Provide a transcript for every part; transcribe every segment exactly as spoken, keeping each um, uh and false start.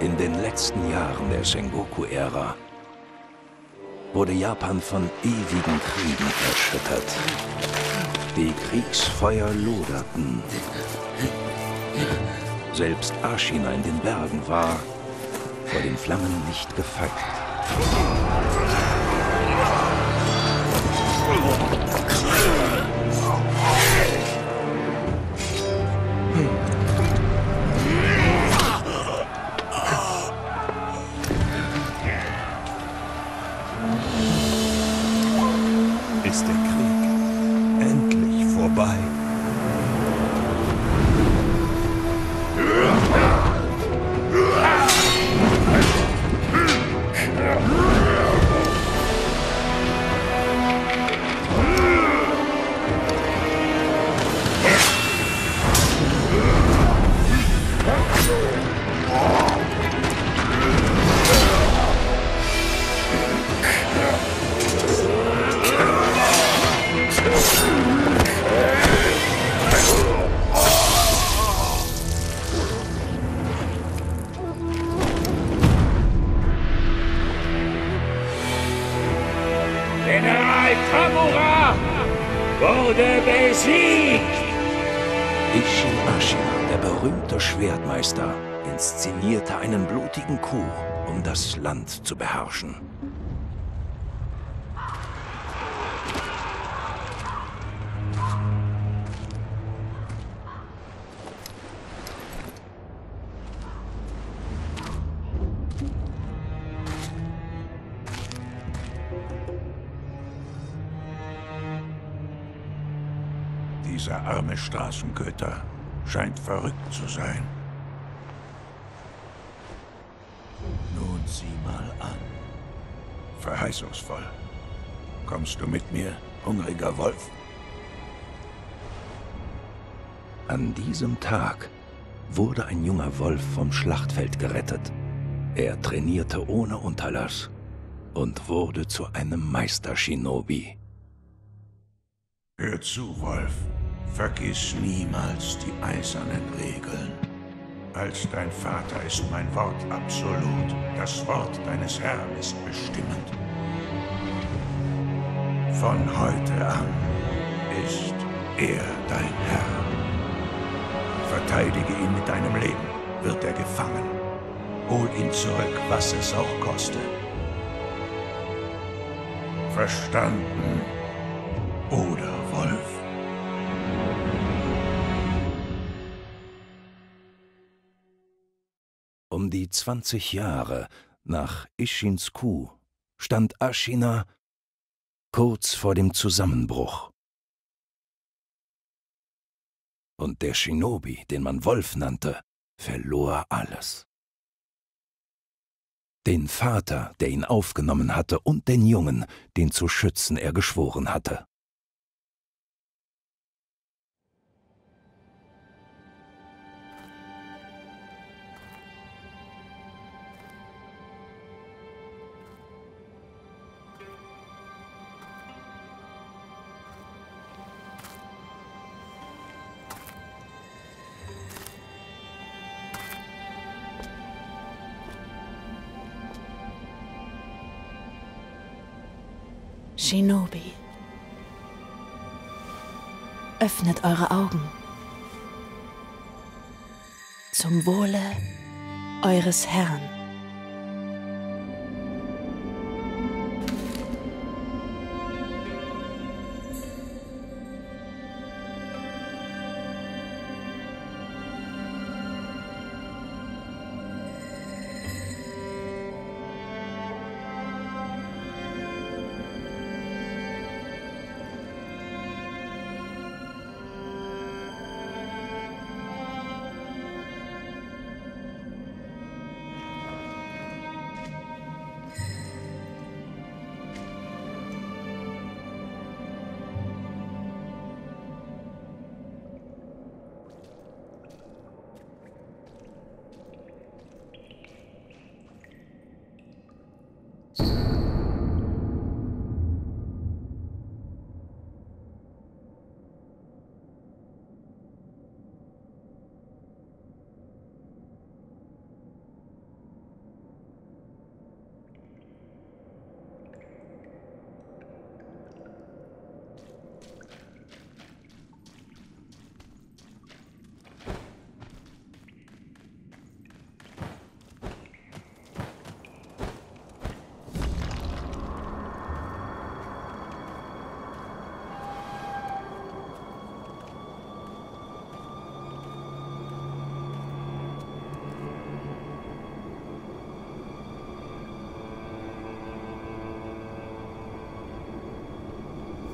In den letzten Jahren der Sengoku-Ära wurde Japan von ewigen Kriegen erschüttert. Die Kriegsfeuer loderten. Selbst Ashina in den Bergen war vor den Flammen nicht gefeit. Ist der Krieg endlich vorbei? Inszenierte einen blutigen Coup, um das Land zu beherrschen. Dieser arme Straßenköter scheint verrückt zu sein. Sieh mal an. Verheißungsvoll. Kommst du mit mir, hungriger Wolf? An diesem Tag wurde ein junger Wolf vom Schlachtfeld gerettet. Er trainierte ohne Unterlass und wurde zu einem Meister-Shinobi. Hör zu, Wolf. Vergiss niemals die eisernen Regeln. Als dein Vater ist mein Wort absolut. Das Wort deines Herrn ist bestimmend. Von heute an ist er dein Herr. Verteidige ihn mit deinem Leben, wird er gefangen. Hol ihn zurück, was es auch koste. Verstanden, oder Wolf? Um die zwanzig Jahre nach Isshins Coup stand Ashina kurz vor dem Zusammenbruch. Und der Shinobi, den man Wolf nannte, verlor alles. Den Vater, der ihn aufgenommen hatte, und den Jungen, den zu schützen er geschworen hatte. Shinobi, öffnet eure Augen zum Wohle eures Herrn.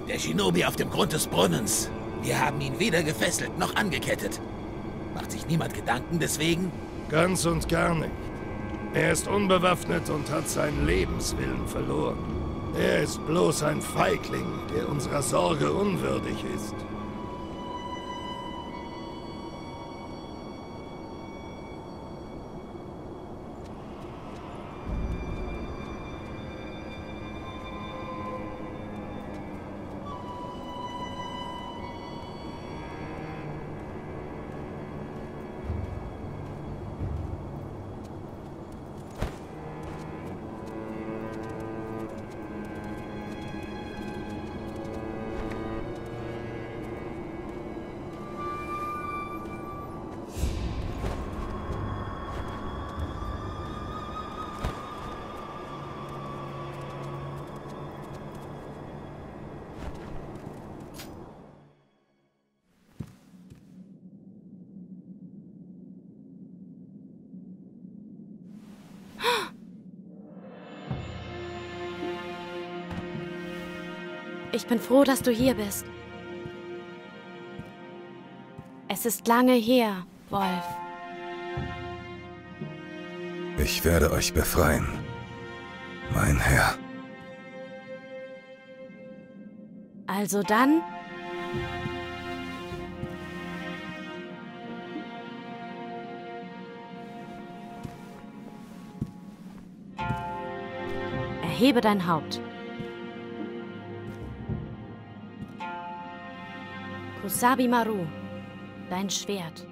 Der Shinobi auf dem Grund des Brunnens. Wir haben ihn weder gefesselt noch angekettet. Macht sich niemand Gedanken deswegen? Ganz und gar nicht. Er ist unbewaffnet und hat seinen Lebenswillen verloren. Er ist bloß ein Feigling, der unserer Sorge unwürdig ist. Ich bin froh, dass du hier bist. Es ist lange her, Wolf. Ich werde euch befreien, mein Herr. Also dann... Erhebe dein Haupt. Kusabi Maru, dein Schwert.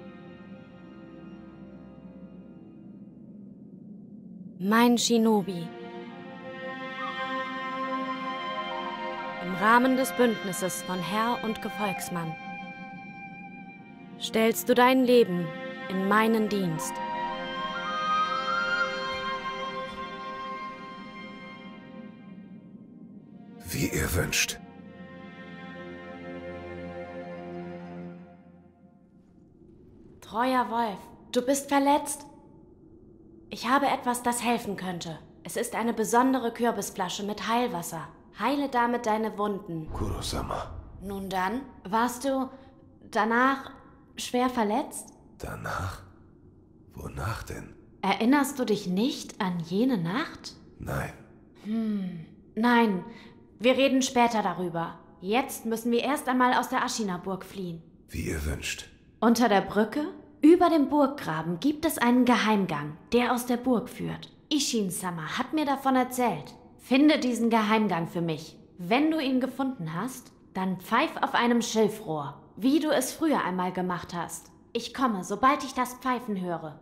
Mein Shinobi. Im Rahmen des Bündnisses von Herr und Gefolgsmann stellst du dein Leben in meinen Dienst. Wie ihr wünscht. Treuer Wolf, du bist verletzt? Ich habe etwas, das helfen könnte. Es ist eine besondere Kürbisflasche mit Heilwasser. Heile damit deine Wunden. Kuro-sama. Nun dann, warst du danach schwer verletzt? Danach? Wonach denn? Erinnerst du dich nicht an jene Nacht? Nein. Hm, nein. Wir reden später darüber. Jetzt müssen wir erst einmal aus der Ashina-Burg fliehen. Wie ihr wünscht. Unter der Brücke? Über dem Burggraben gibt es einen Geheimgang, der aus der Burg führt. Isshin-sama hat mir davon erzählt. Finde diesen Geheimgang für mich. Wenn du ihn gefunden hast, dann pfeif auf einem Schilfrohr, wie du es früher einmal gemacht hast. Ich komme, sobald ich das Pfeifen höre.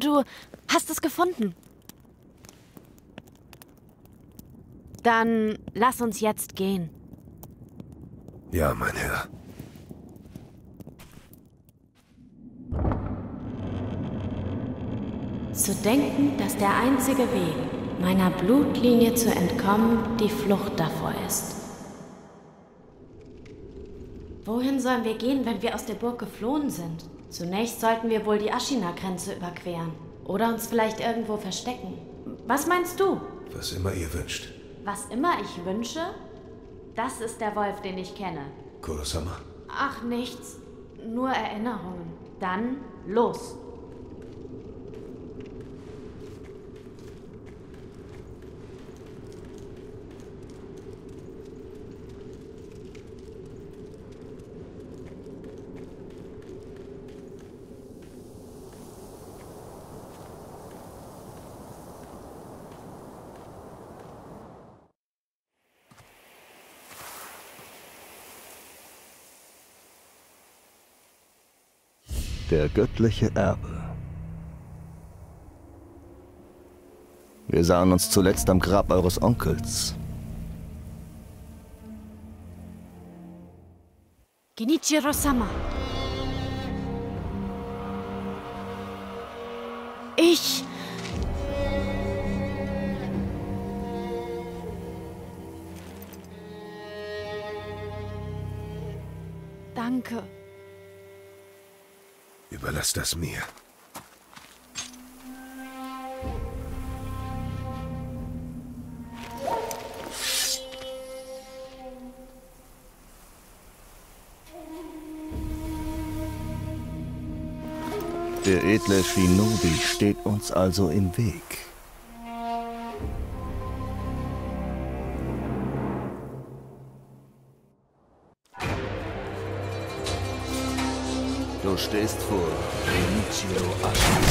Du hast es gefunden. Dann lass uns jetzt gehen. Ja, mein Herr. Zu denken, dass der einzige Weg meiner Blutlinie zu entkommen, die Flucht davor ist. Wohin sollen wir gehen, wenn wir aus der Burg geflohen sind? Zunächst sollten wir wohl die Ashina-Grenze überqueren. Oder uns vielleicht irgendwo verstecken. Was meinst du? Was immer ihr wünscht. Was immer ich wünsche? Das ist der Wolf, den ich kenne. Kurosama. Ach, nichts. Nur Erinnerungen. Dann los. Der göttliche Erbe. Wir sahen uns zuletzt am Grab eures Onkels. Genichiro-sama. Ich... Danke. Überlass das mir. Der edle Shinobi steht uns also im Weg. Du stehst vor Genichiro Ashina.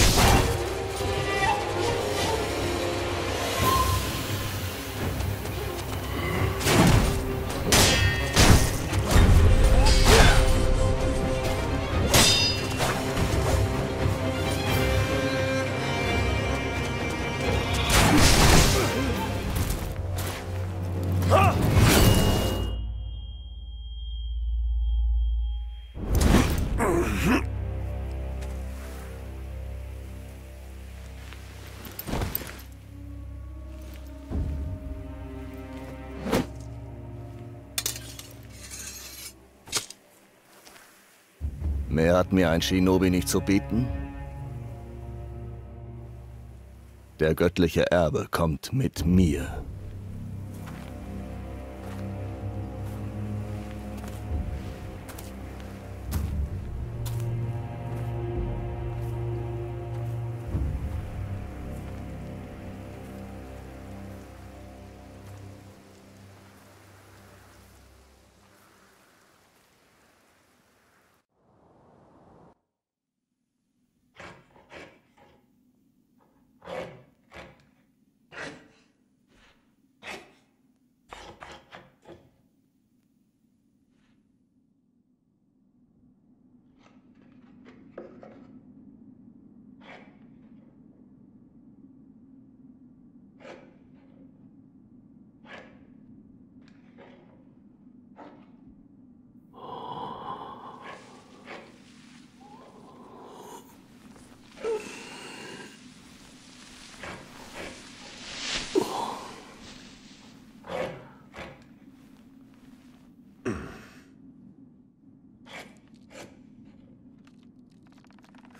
Mehr hat mir ein Shinobi nicht zu bieten? Der göttliche Erbe kommt mit mir.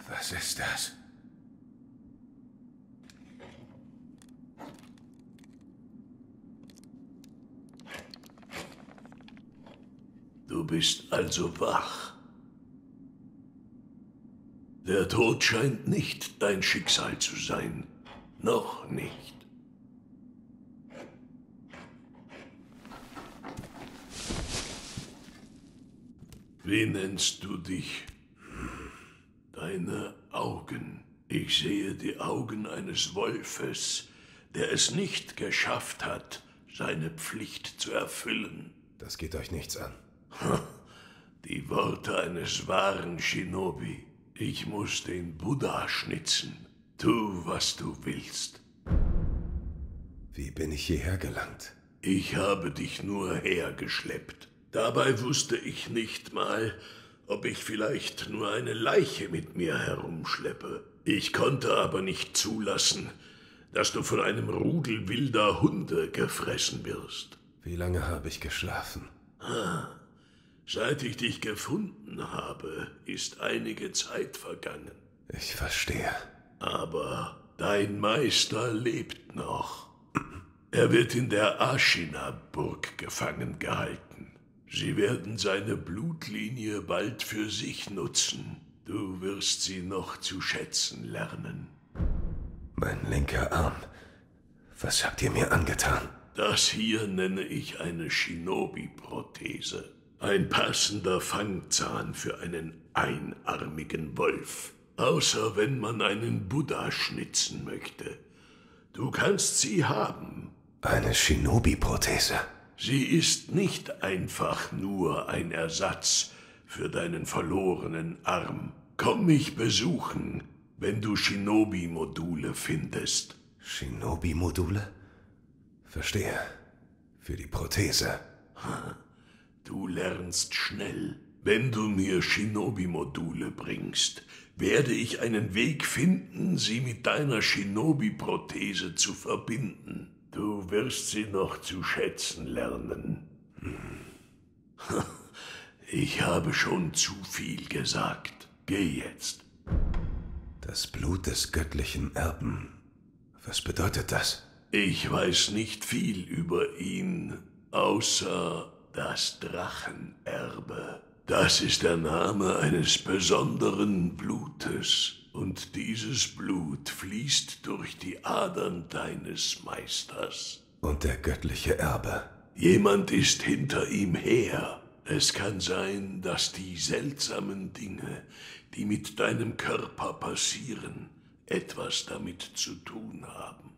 Was ist das? Du bist also wach. Der Tod scheint nicht dein Schicksal zu sein. Noch nicht. Wie nennst du dich? Deine Augen. Ich sehe die Augen eines Wolfes, der es nicht geschafft hat, seine Pflicht zu erfüllen. Das geht euch nichts an. Die Worte eines wahren Shinobi. Ich muss den Buddha schnitzen. Tu, was du willst. Wie bin ich hierher gelangt? Ich habe dich nur hergeschleppt. Dabei wusste ich nicht mal, ob ich vielleicht nur eine Leiche mit mir herumschleppe. Ich konnte aber nicht zulassen, dass du von einem Rudel wilder Hunde gefressen wirst. Wie lange habe ich geschlafen? Ah, seit ich dich gefunden habe, ist einige Zeit vergangen. Ich verstehe. Aber dein Meister lebt noch. Er wird in der Ashina-Burg gefangen gehalten. Sie werden seine Blutlinie bald für sich nutzen. Du wirst sie noch zu schätzen lernen. Mein linker Arm. Was habt ihr mir angetan? Das hier nenne ich eine Shinobi-Prothese. Ein passender Fangzahn für einen einarmigen Wolf. Außer wenn man einen Buddha schnitzen möchte. Du kannst sie haben. Eine Shinobi-Prothese? Sie ist nicht einfach nur ein Ersatz für deinen verlorenen Arm. Komm mich besuchen, wenn du Shinobi-Module findest. Shinobi-Module? Verstehe. Für die Prothese. Du lernst schnell. Wenn du mir Shinobi-Module bringst, werde ich einen Weg finden, sie mit deiner Shinobi-Prothese zu verbinden. Du wirst sie noch zu schätzen lernen. Hm. Ich habe schon zu viel gesagt. Geh jetzt. Das Blut des göttlichen Erben. Was bedeutet das? Ich weiß nicht viel über ihn, außer das Drachenerbe. Das ist der Name eines besonderen Blutes. Und dieses Blut fließt durch die Adern deines Meisters. Und der göttliche Erbe? Jemand ist hinter ihm her. Es kann sein, dass die seltsamen Dinge, die mit deinem Körper passieren, etwas damit zu tun haben.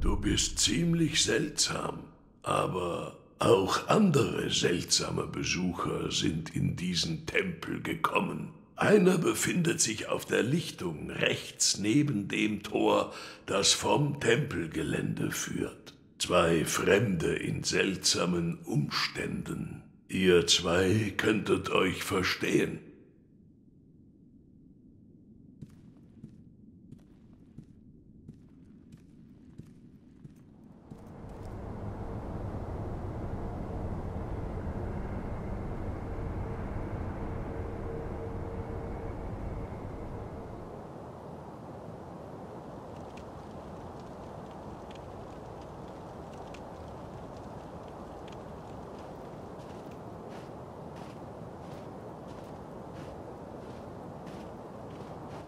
Du bist ziemlich seltsam, aber auch andere seltsame Besucher sind in diesen Tempel gekommen. Einer befindet sich auf der Lichtung rechts neben dem Tor, das vom Tempelgelände führt. Zwei Fremde in seltsamen Umständen. Ihr zwei könntet euch verstehen.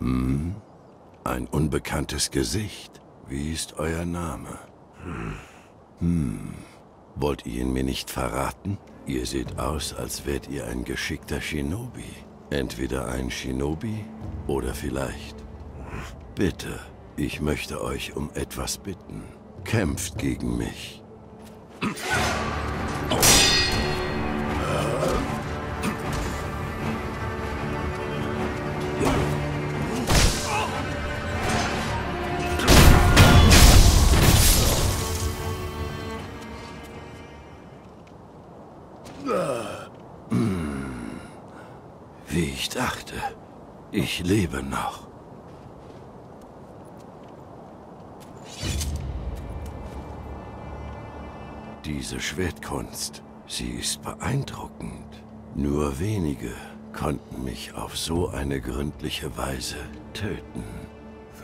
Hm, ein unbekanntes Gesicht. Wie ist euer Name? Hm. Hm, wollt ihr ihn mir nicht verraten? Ihr seht aus, als wärt ihr ein geschickter Shinobi. Entweder ein Shinobi oder vielleicht. Hm. Bitte, ich möchte euch um etwas bitten. Kämpft gegen mich. Ich lebe noch. Diese Schwertkunst, sie ist beeindruckend. Nur wenige konnten mich auf so eine gründliche Weise töten.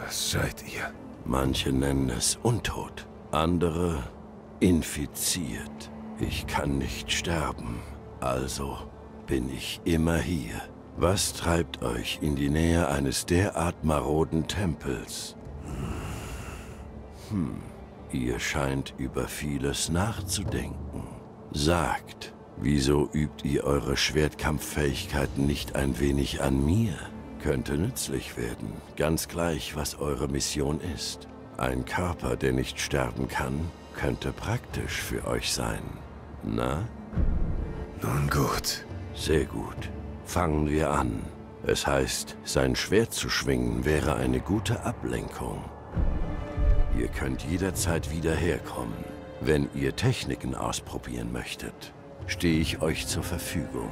Was seid ihr? Manche nennen es untot, andere infiziert. Ich kann nicht sterben, also bin ich immer hier. Was treibt euch in die Nähe eines derart maroden Tempels? Hm, ihr scheint über vieles nachzudenken. Sagt, wieso übt ihr eure Schwertkampffähigkeiten nicht ein wenig an mir? Könnte nützlich werden, ganz gleich, was eure Mission ist. Ein Körper, der nicht sterben kann, könnte praktisch für euch sein. Na? Nun gut. Sehr gut. Fangen wir an. Es heißt, sein Schwert zu schwingen wäre eine gute Ablenkung. Ihr könnt jederzeit wieder herkommen. Wenn ihr Techniken ausprobieren möchtet, stehe ich euch zur Verfügung.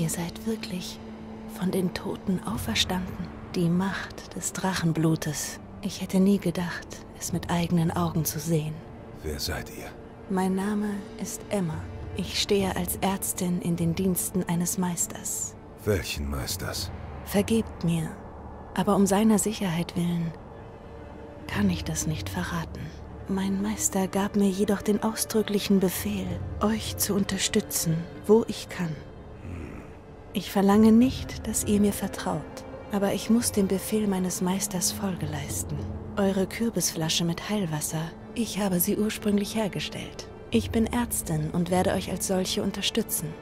Ihr seid wirklich von den Toten auferstanden. Die Macht des Drachenblutes. Ich hätte nie gedacht, es mit eigenen Augen zu sehen. Wer seid ihr? Mein Name ist Emma. Ich stehe als Ärztin in den Diensten eines Meisters. Welchen Meisters? Vergebt mir, aber um seiner Sicherheit willen kann ich das nicht verraten. Mein Meister gab mir jedoch den ausdrücklichen Befehl, euch zu unterstützen, wo ich kann. Ich verlange nicht, dass ihr mir vertraut, aber ich muss dem Befehl meines Meisters Folge leisten. Eure Kürbisflasche mit Heilwasser, ich habe sie ursprünglich hergestellt. Ich bin Ärztin und werde euch als solche unterstützen.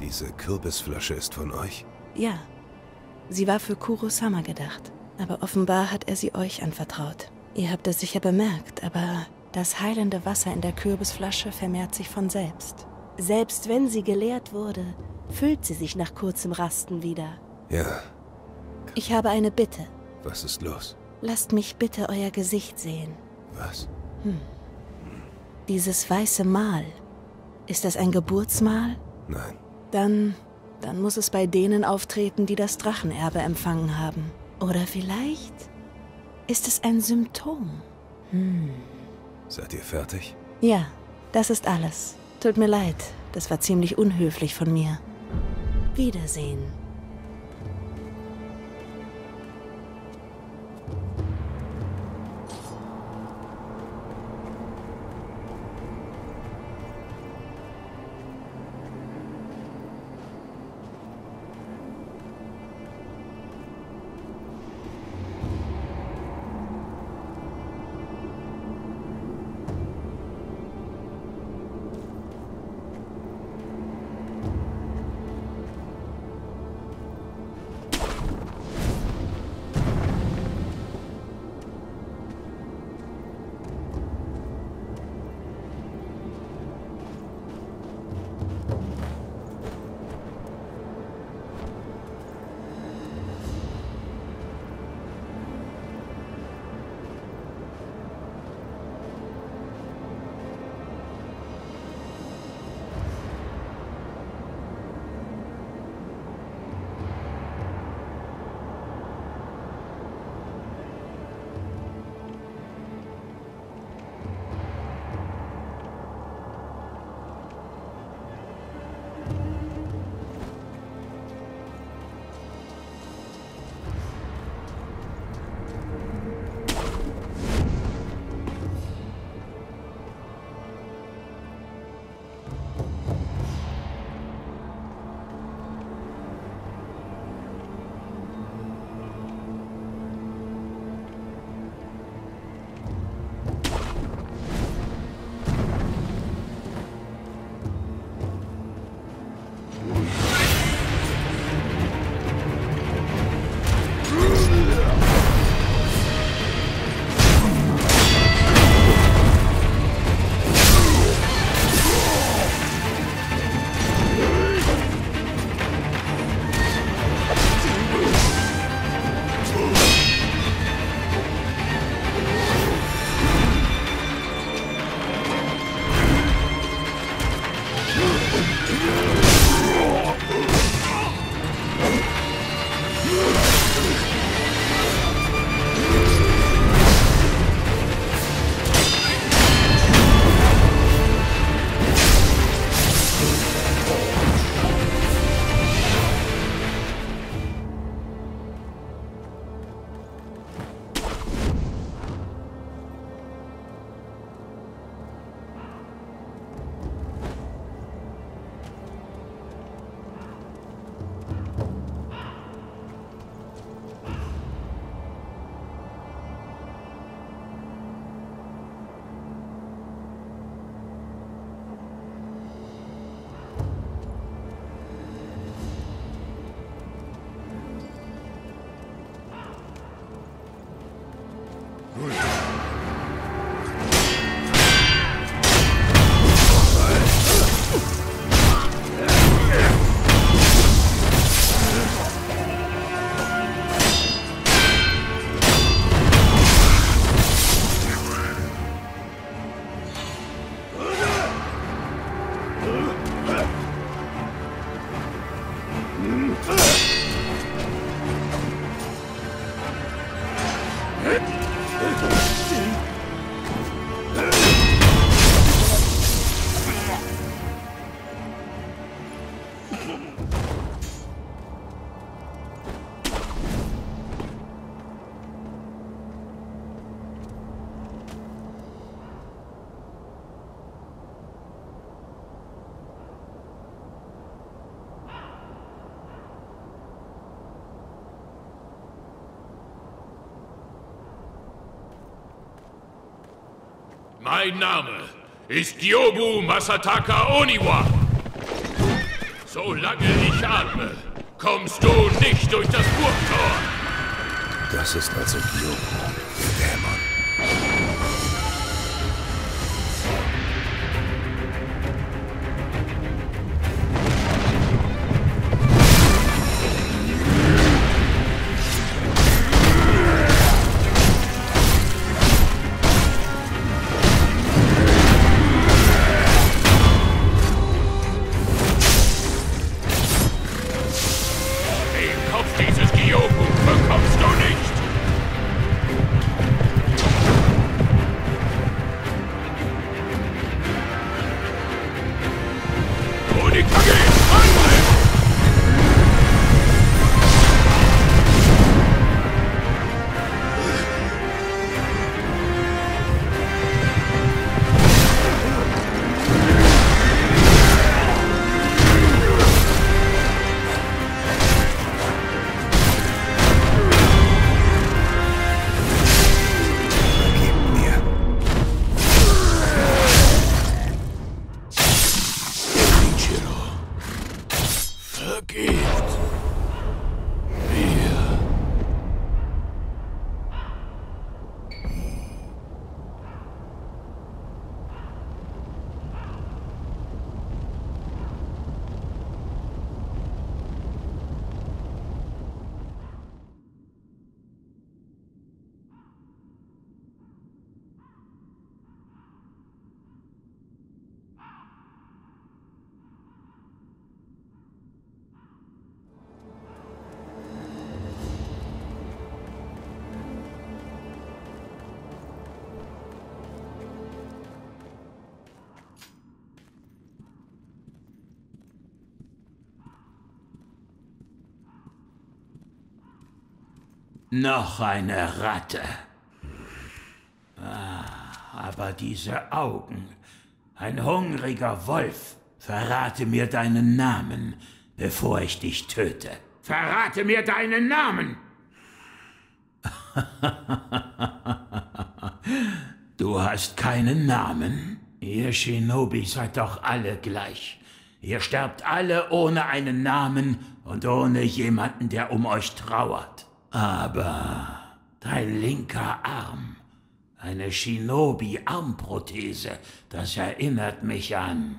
Diese Kürbisflasche ist von euch? Ja, sie war für Kuro-sama gedacht, aber offenbar hat er sie euch anvertraut. Ihr habt es sicher bemerkt, aber das heilende Wasser in der Kürbisflasche vermehrt sich von selbst. Selbst wenn sie geleert wurde, füllt sie sich nach kurzem Rasten wieder. Ja. Ich habe eine Bitte. Was ist los? Lasst mich bitte euer Gesicht sehen. Was? Hm. Dieses weiße Mal. Ist das ein Geburtsmal? Nein. Dann, dann muss es bei denen auftreten, die das Drachenerbe empfangen haben. Oder vielleicht ist es ein Symptom. Hm. Seid ihr fertig? Ja, das ist alles. Tut mir leid, das war ziemlich unhöflich von mir. Wiedersehen. Mein Name ist Gyobu Masataka Oniwa. Solange ich atme, kommst du nicht durch das Burgtor. Das ist also Gyobu, der Dämon. Noch eine Ratte. Ah, aber diese Augen. Ein hungriger Wolf. Verrate mir deinen Namen, bevor ich dich töte. Verrate mir deinen Namen! Du hast keinen Namen? Ihr Shinobi seid doch alle gleich. Ihr sterbt alle ohne einen Namen und ohne jemanden, der um euch trauert. Aber dein linker Arm, eine Shinobi-Armprothese, das erinnert mich an...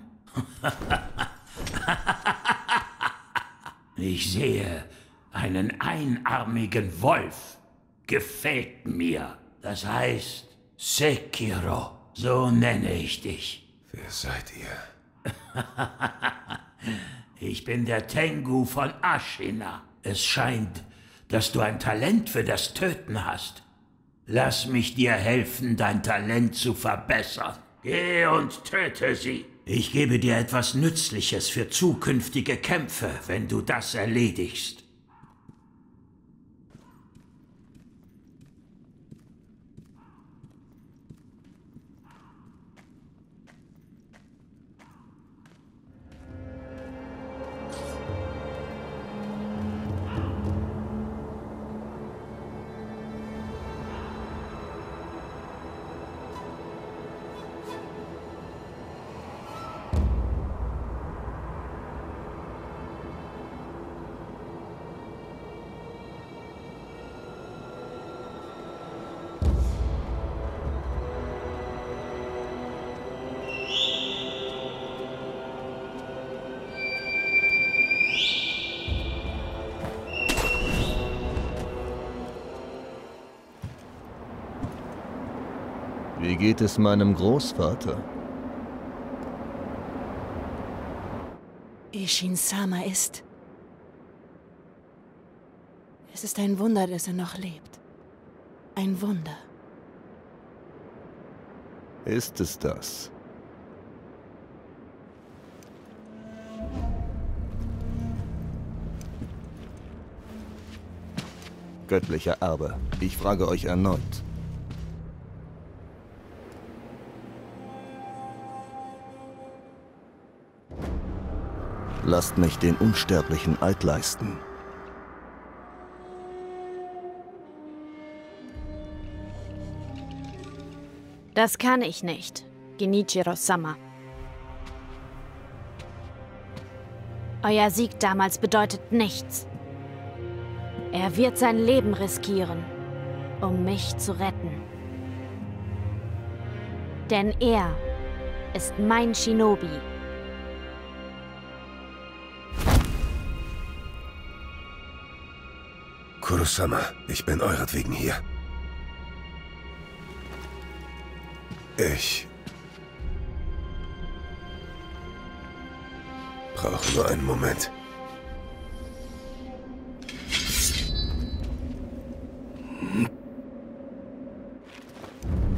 Ich sehe einen einarmigen Wolf. Gefällt mir. Das heißt Sekiro. So nenne ich dich. Wer seid ihr? Ich bin der Tengu von Ashina. Es scheint... dass du ein Talent für das Töten hast. Lass mich dir helfen, dein Talent zu verbessern. Geh und töte sie. Ich gebe dir etwas Nützliches für zukünftige Kämpfe, wenn du das erledigst. Wie geht es meinem Großvater? Isshin-sama ist... Es ist ein Wunder, dass er noch lebt. Ein Wunder. Ist es das? Göttlicher Erbe, ich frage euch erneut. Lasst mich den unsterblichen Eid leisten. Das kann ich nicht, Genichiro-sama. Euer Sieg damals bedeutet nichts. Er wird sein Leben riskieren, um mich zu retten. Denn er ist mein Shinobi. Kuro-sama, ich bin euretwegen hier. Ich brauche nur einen Moment.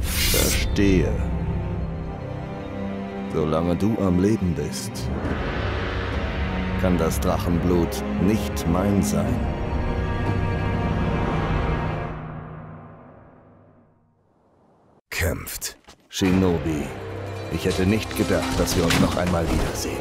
Verstehe. Solange du am Leben bist, kann das Drachenblut nicht mein sein. Kämpft. Shinobi, ich hätte nicht gedacht, dass wir uns noch einmal wiedersehen.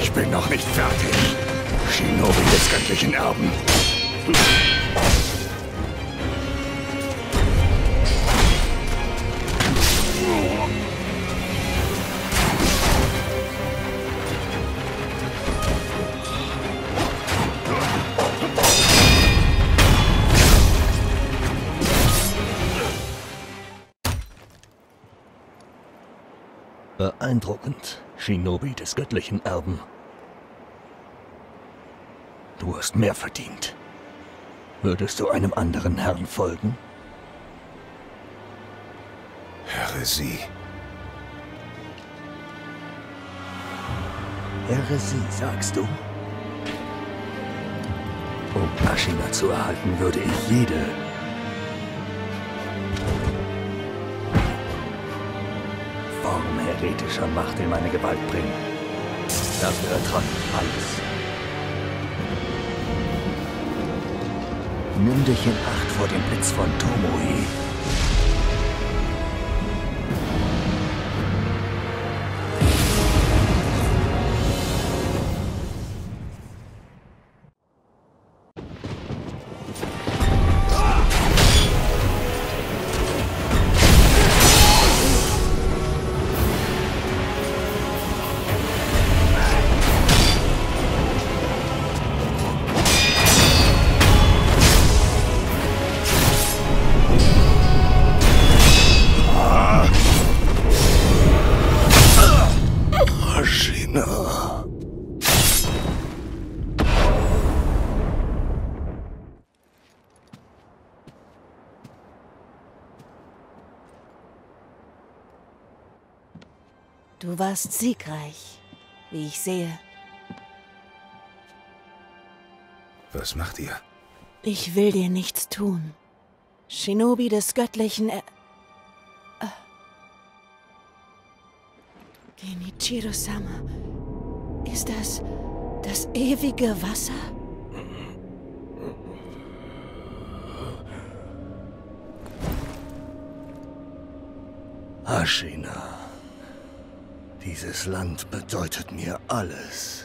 Ich bin noch nicht fertig. Shinobi des göttlichen Erben. Beeindruckend, Shinobi des göttlichen Erben. Du hast mehr verdient. Würdest du einem anderen Herrn folgen? Häresie. Häresie, sagst du? Um Ashina zu erhalten, würde ich jede... Form heretischer Macht in meine Gewalt bringen. Dafür ertrage ich alles. Nimm dich in Acht vor dem Blitz von Tomoe. Du warst siegreich, wie ich sehe. Was macht ihr? Ich will dir nichts tun. Shinobi des göttlichen Er... Äh. Genichiro-sama, ist das das ewige Wasser? Ashina. Dieses Land bedeutet mir alles.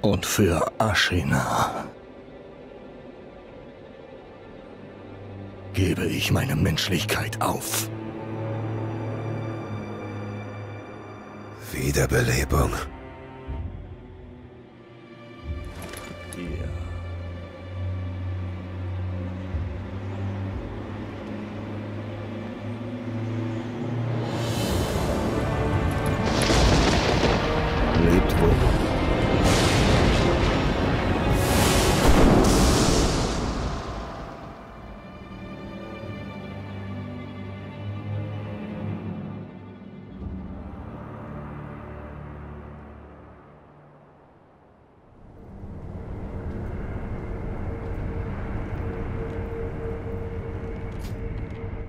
Und für Ashina gebe ich meine Menschlichkeit auf. Wiederbelebung. Ja.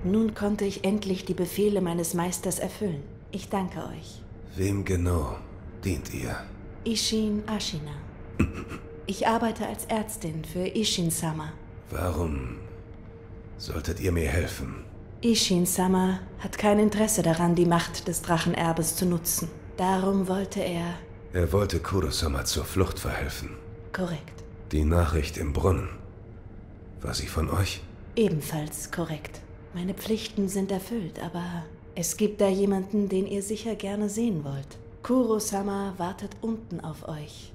Nun konnte ich endlich die Befehle meines Meisters erfüllen. Ich danke euch. Wem genau dient ihr? Isshin Ashina. Ich arbeite als Ärztin für Isshin-sama. Warum solltet ihr mir helfen? Isshin-sama hat kein Interesse daran, die Macht des Drachenerbes zu nutzen. Darum wollte er... Er wollte Kuro-sama zur Flucht verhelfen. Korrekt. Die Nachricht im Brunnen. War sie von euch? Ebenfalls korrekt. Meine Pflichten sind erfüllt, aber es gibt da jemanden, den ihr sicher gerne sehen wollt. Kuro-sama wartet unten auf euch.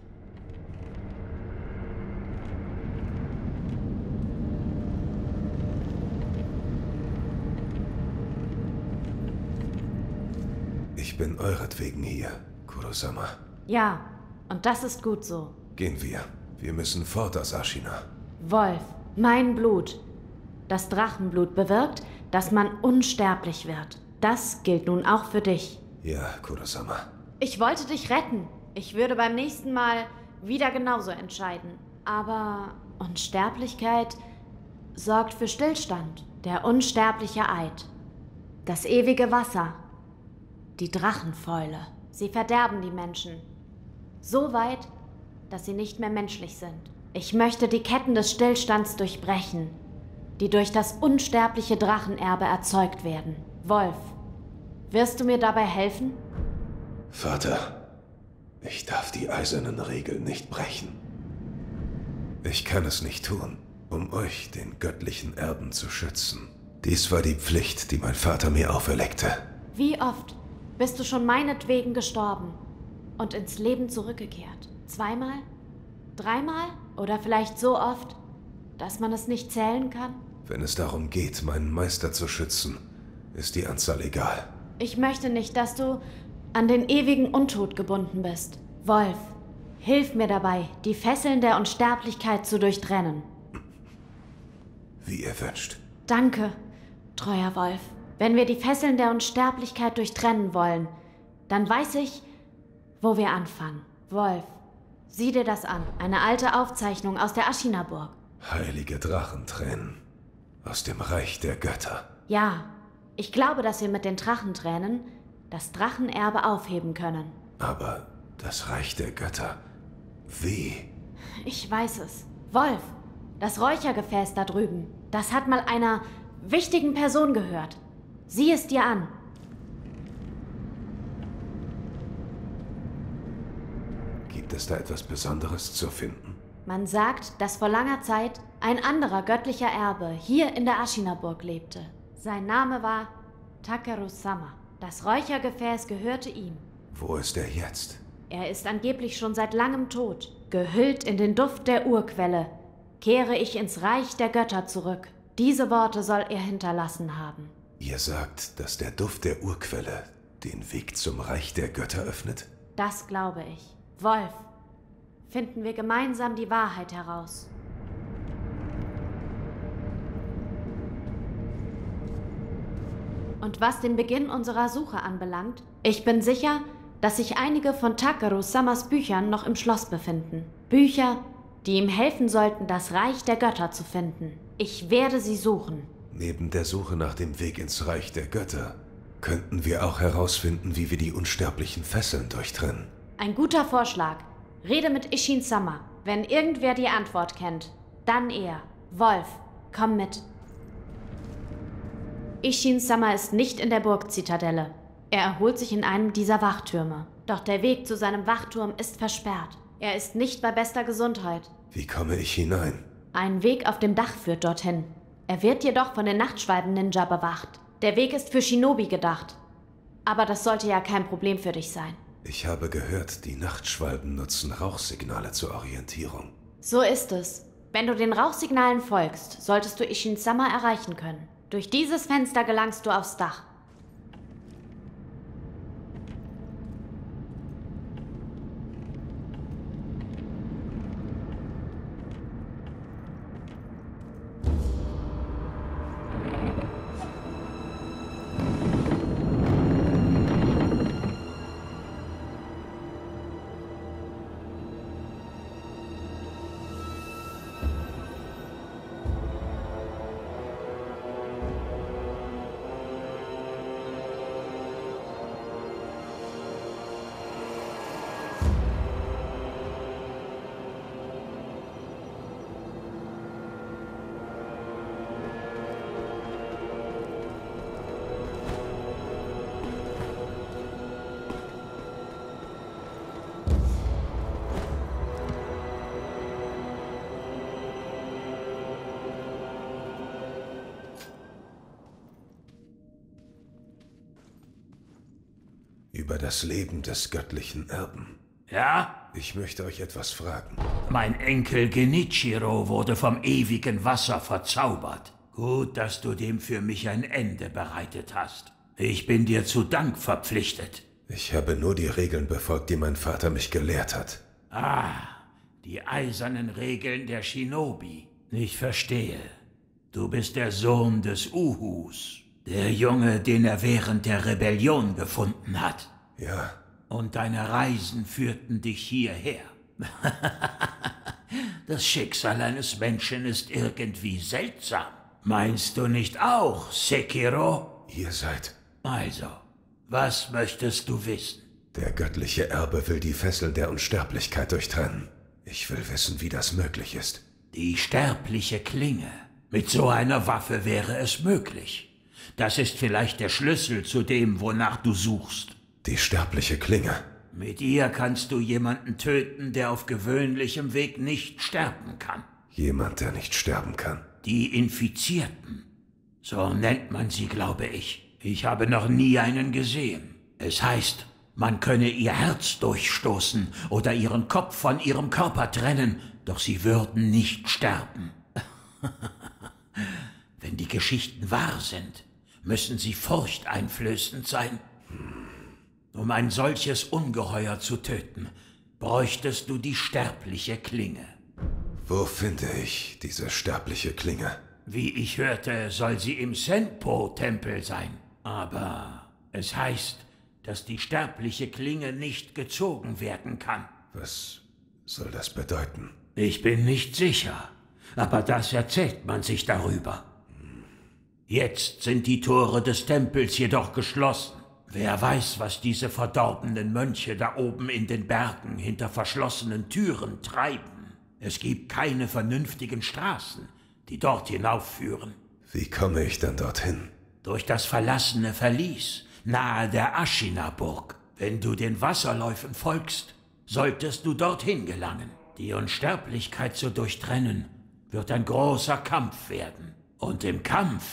Ich bin euretwegen hier, Kuro-sama. Ja, und das ist gut so. Gehen wir. Wir müssen fort aus Ashina. Wolf, mein Blut. Das Drachenblut bewirkt, dass man unsterblich wird. Das gilt nun auch für dich. Ja, Kuro-sama. Ich wollte dich retten. Ich würde beim nächsten Mal wieder genauso entscheiden. Aber Unsterblichkeit sorgt für Stillstand. Der unsterbliche Eid. Das ewige Wasser. Die Drachenfäule. Sie verderben die Menschen. So weit, dass sie nicht mehr menschlich sind. Ich möchte die Ketten des Stillstands durchbrechen, die durch das unsterbliche Drachenerbe erzeugt werden. Wolf, wirst du mir dabei helfen? Vater, ich darf die eisernen Regeln nicht brechen. Ich kann es nicht tun, um euch, den göttlichen Erben, zu schützen. Dies war die Pflicht, die mein Vater mir auferlegte. Wie oft bist du schon meinetwegen gestorben und ins Leben zurückgekehrt? Zweimal? Dreimal? Oder vielleicht so oft, dass man es nicht zählen kann? Wenn es darum geht, meinen Meister zu schützen, ist die Anzahl egal. Ich möchte nicht, dass du an den ewigen Untot gebunden bist. Wolf, hilf mir dabei, die Fesseln der Unsterblichkeit zu durchtrennen. Wie ihr wünscht. Danke, treuer Wolf. Wenn wir die Fesseln der Unsterblichkeit durchtrennen wollen, dann weiß ich, wo wir anfangen. Wolf, sieh dir das an. Eine alte Aufzeichnung aus der Ashina-Burg. Heilige Drachentränen. Aus dem Reich der Götter. Ja, ich glaube, dass wir mit den Drachentränen das Drachenerbe aufheben können. Aber das Reich der Götter, wie? Ich weiß es. Wolf, das Räuchergefäß da drüben, das hat mal einer wichtigen Person gehört. Sieh es dir an. Gibt es da etwas Besonderes zu finden? Man sagt, dass vor langer Zeit ein anderer göttlicher Erbe hier in der Ashina-Burg lebte. Sein Name war Takeru-sama. Das Räuchergefäß gehörte ihm. Wo ist er jetzt? Er ist angeblich schon seit langem tot. Gehüllt in den Duft der Urquelle kehre ich ins Reich der Götter zurück. Diese Worte soll er hinterlassen haben. Ihr sagt, dass der Duft der Urquelle den Weg zum Reich der Götter öffnet? Das glaube ich. Wolf, finden wir gemeinsam die Wahrheit heraus. Und was den Beginn unserer Suche anbelangt, ich bin sicher, dass sich einige von Takeru-samas Büchern noch im Schloss befinden. Bücher, die ihm helfen sollten, das Reich der Götter zu finden. Ich werde sie suchen. Neben der Suche nach dem Weg ins Reich der Götter könnten wir auch herausfinden, wie wir die unsterblichen Fesseln durchtrennen. Ein guter Vorschlag. Rede mit Isshin-sama. Wenn irgendwer die Antwort kennt, dann er. Wolf, komm mit. Isshin-sama ist nicht in der Burgzitadelle. Er erholt sich in einem dieser Wachtürme. Doch der Weg zu seinem Wachturm ist versperrt. Er ist nicht bei bester Gesundheit. Wie komme ich hinein? Ein Weg auf dem Dach führt dorthin. Er wird jedoch von den Nachtschwalben-Ninja bewacht. Der Weg ist für Shinobi gedacht. Aber das sollte ja kein Problem für dich sein. Ich habe gehört, die Nachtschwalben nutzen Rauchsignale zur Orientierung. So ist es. Wenn du den Rauchsignalen folgst, solltest du Isshin-sama erreichen können. Durch dieses Fenster gelangst du aufs Dach. über das Leben des göttlichen Erben. Ja? Ich möchte euch etwas fragen. Mein Enkel Genichiro wurde vom ewigen Wasser verzaubert. Gut, dass du dem für mich ein Ende bereitet hast. Ich bin dir zu Dank verpflichtet. Ich habe nur die Regeln befolgt, die mein Vater mich gelehrt hat. Ah, die eisernen Regeln der Shinobi. Ich verstehe. Du bist der Sohn des Uhus. Der Junge, den er während der Rebellion gefunden hat. Ja. Und deine Reisen führten dich hierher. Das Schicksal eines Menschen ist irgendwie seltsam. Meinst du nicht auch, Sekiro? Ihr seid... Also, was möchtest du wissen? Der göttliche Erbe will die Fesseln der Unsterblichkeit durchtrennen. Ich will wissen, wie das möglich ist. Die sterbliche Klinge. Mit so einer Waffe wäre es möglich. Das ist vielleicht der Schlüssel zu dem, wonach du suchst. Die sterbliche Klinge. Mit ihr kannst du jemanden töten, der auf gewöhnlichem Weg nicht sterben kann. Jemand, der nicht sterben kann. Die Infizierten. So nennt man sie, glaube ich. Ich habe noch nie einen gesehen. Es heißt, man könne ihr Herz durchstoßen oder ihren Kopf von ihrem Körper trennen, doch sie würden nicht sterben. Wenn die Geschichten wahr sind, müssen sie furchteinflößend sein. Um ein solches Ungeheuer zu töten, bräuchtest du die sterbliche Klinge. Wo finde ich diese sterbliche Klinge? Wie ich hörte, soll sie im Senpo-Tempel sein. Aber es heißt, dass die sterbliche Klinge nicht gezogen werden kann. Was soll das bedeuten? Ich bin nicht sicher, aber das erzählt man sich darüber. Jetzt sind die Tore des Tempels jedoch geschlossen. Wer weiß, was diese verdorbenen Mönche da oben in den Bergen hinter verschlossenen Türen treiben. Es gibt keine vernünftigen Straßen, die dort hinaufführen. Wie komme ich denn dorthin? Durch das verlassene Verlies, nahe der Ashina-Burg. Wenn du den Wasserläufen folgst, solltest du dorthin gelangen. Die Unsterblichkeit zu durchtrennen, wird ein großer Kampf werden. Und im Kampf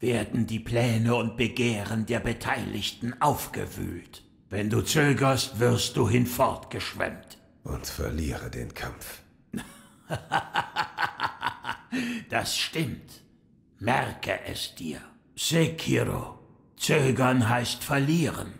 werden die Pläne und Begehren der Beteiligten aufgewühlt. Wenn du zögerst, wirst du hinfortgeschwemmt. Und verliere den Kampf. Das stimmt. Merke es dir. Sekiro. Zögern heißt verlieren.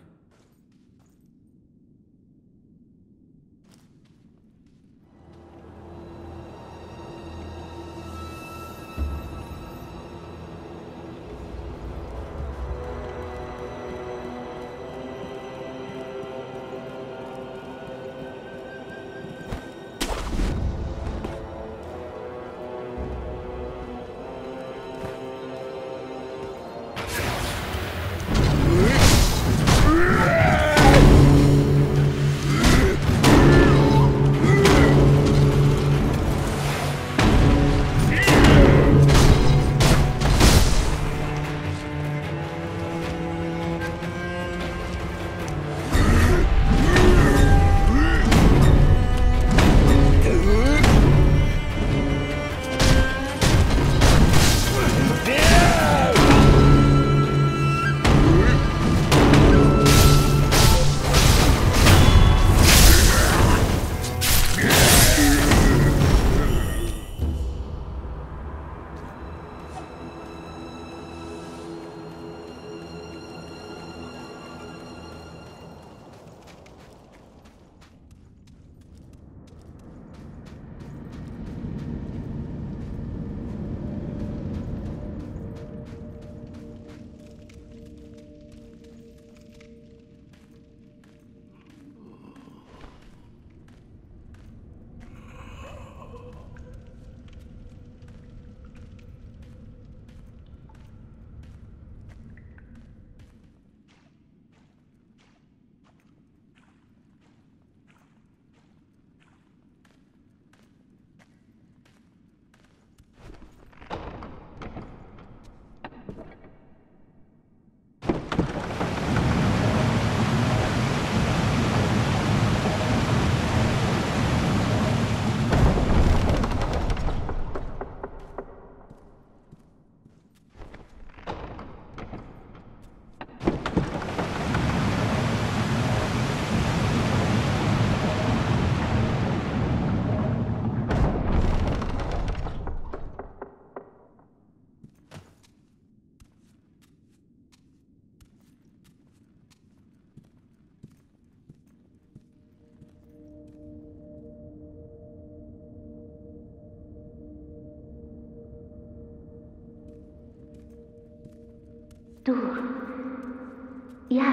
Ja,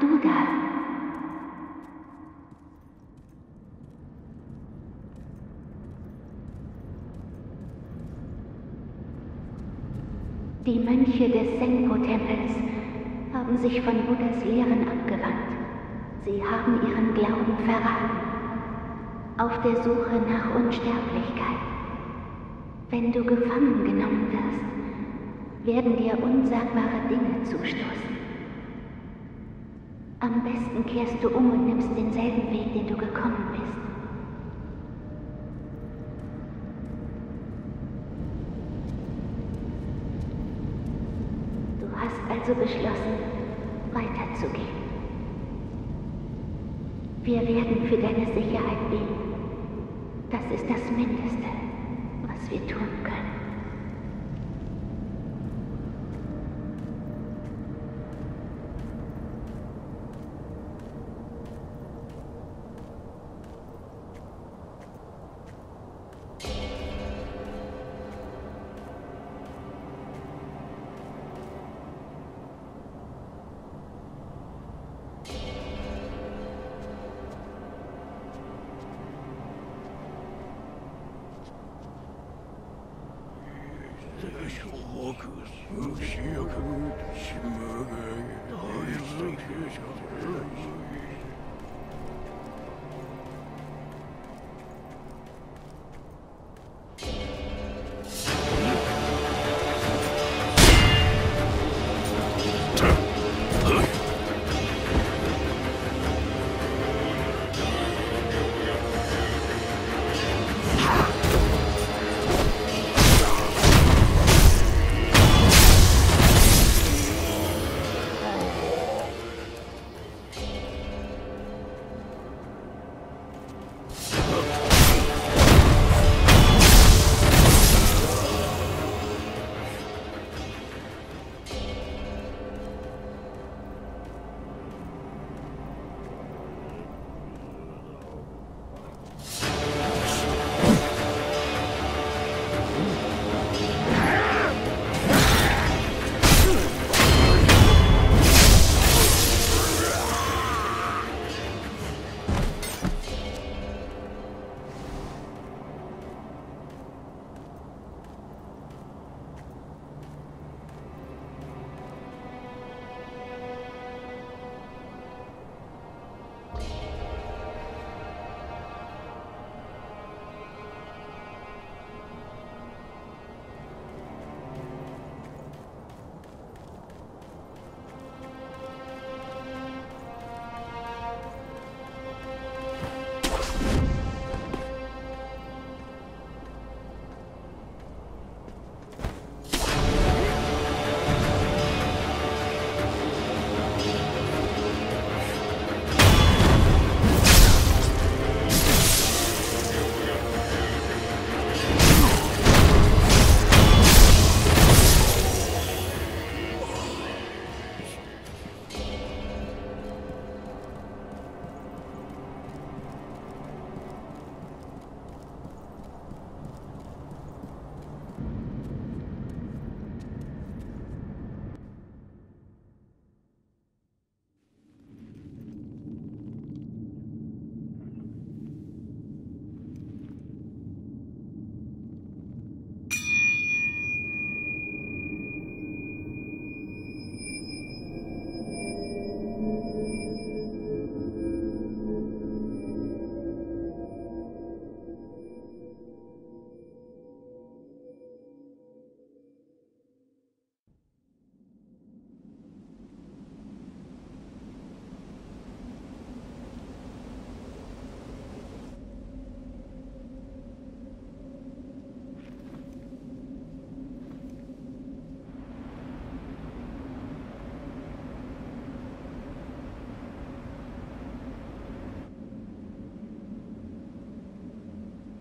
du da. Die Mönche des Senpo-Tempels haben sich von Buddhas Lehren abgewandt. Sie haben ihren Glauben verraten, auf der Suche nach Unsterblichkeit. Wenn du gefangen genommen wirst, werden dir unsagbare Dinge zustoßen. Am besten kehrst du um und nimmst denselben Weg, den du gekommen bist. Also beschlossen, weiterzugehen. Wir werden für deine Sicherheit beten. Das ist das Mindeste, was wir tun können.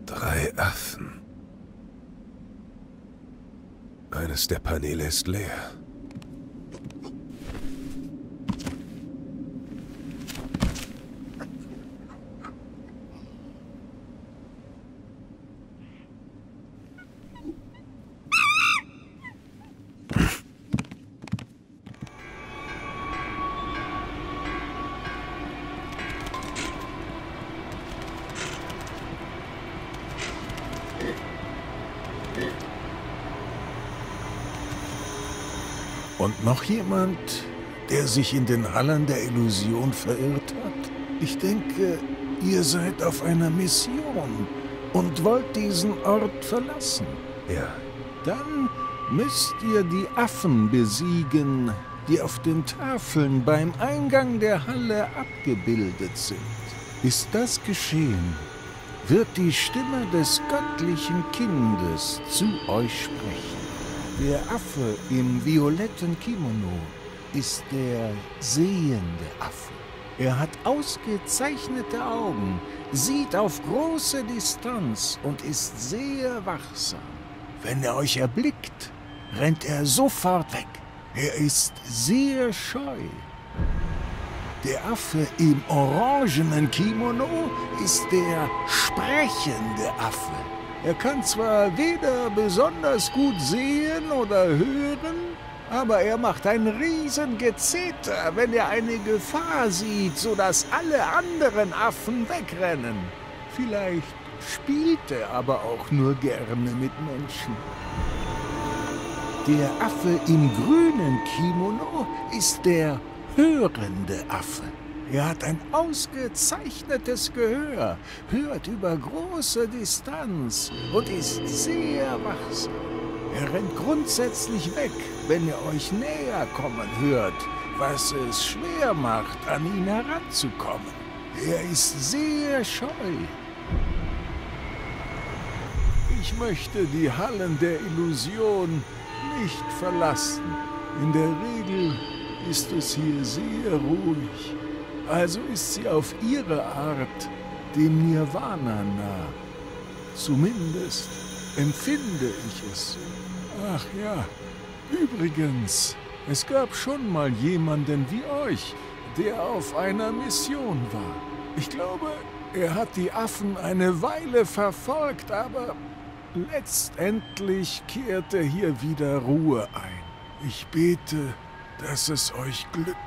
Drei Affen. Eines der Paneele ist leer. Und noch jemand, der sich in den Hallen der Illusion verirrt hat? Ich denke, ihr seid auf einer Mission und wollt diesen Ort verlassen. Ja. Dann müsst ihr die Affen besiegen, die auf den Tafeln beim Eingang der Halle abgebildet sind. Ist das geschehen, wird die Stimme des göttlichen Kindes zu euch sprechen. Der Affe im violetten Kimono ist der sehende Affe. Er hat ausgezeichnete Augen, sieht auf große Distanz und ist sehr wachsam. Wenn er euch erblickt, rennt er sofort weg. Er ist sehr scheu. Der Affe im orangenen Kimono ist der sprechende Affe. Er kann zwar weder besonders gut sehen oder hören, aber er macht ein riesen Gezeter, wenn er eine Gefahr sieht, sodass alle anderen Affen wegrennen. Vielleicht spielt er aber auch nur gerne mit Menschen. Der Affe im grünen Kimono ist der hörende Affe. Er hat ein ausgezeichnetes Gehör, hört über große Distanz und ist sehr wachsam. Er rennt grundsätzlich weg, wenn er euch näher kommen hört, was es schwer macht, an ihn heranzukommen. Er ist sehr scheu. Ich möchte die Hallen der Illusion nicht verlassen. In der Regel ist es hier sehr ruhig. Also ist sie auf ihre Art dem Nirvana nah. Zumindest empfinde ich es. Ach ja, übrigens, es gab schon mal jemanden wie euch, der auf einer Mission war. Ich glaube, er hat die Affen eine Weile verfolgt, aber letztendlich kehrte hier wieder Ruhe ein. Ich bete, dass es euch glückt.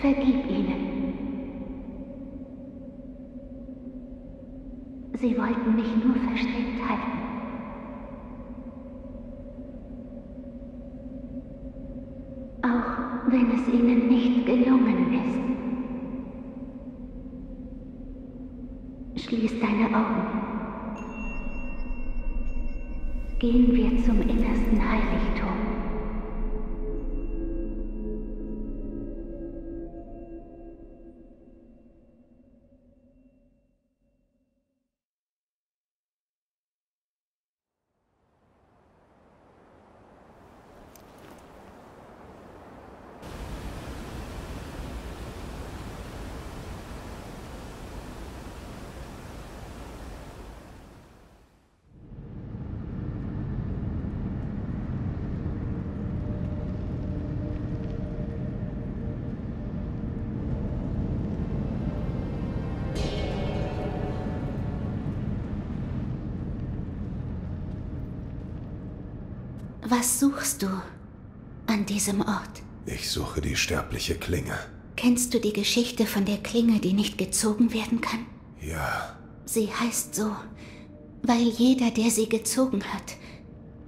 Vergib ihnen. Sie wollten mich nur versteckt halten. Auch wenn es ihnen nicht gelungen ist. Schließ deine Augen. Gehen wir zum innersten Heiligtum. Was suchst du an diesem Ort? Ich suche die sterbliche Klinge. Kennst du die Geschichte von der Klinge, die nicht gezogen werden kann? Ja. Sie heißt so, weil jeder, der sie gezogen hat,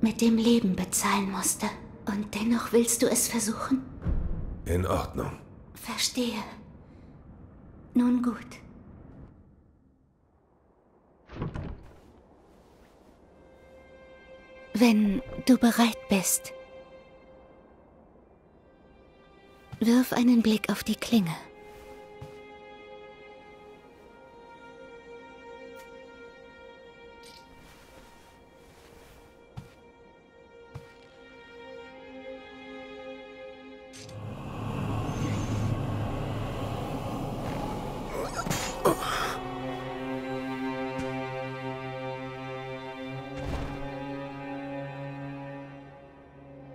mit dem Leben bezahlen musste. Und dennoch willst du es versuchen? In Ordnung. Verstehe. Nun gut. Wenn du bereit bist, wirf einen Blick auf die Klinge.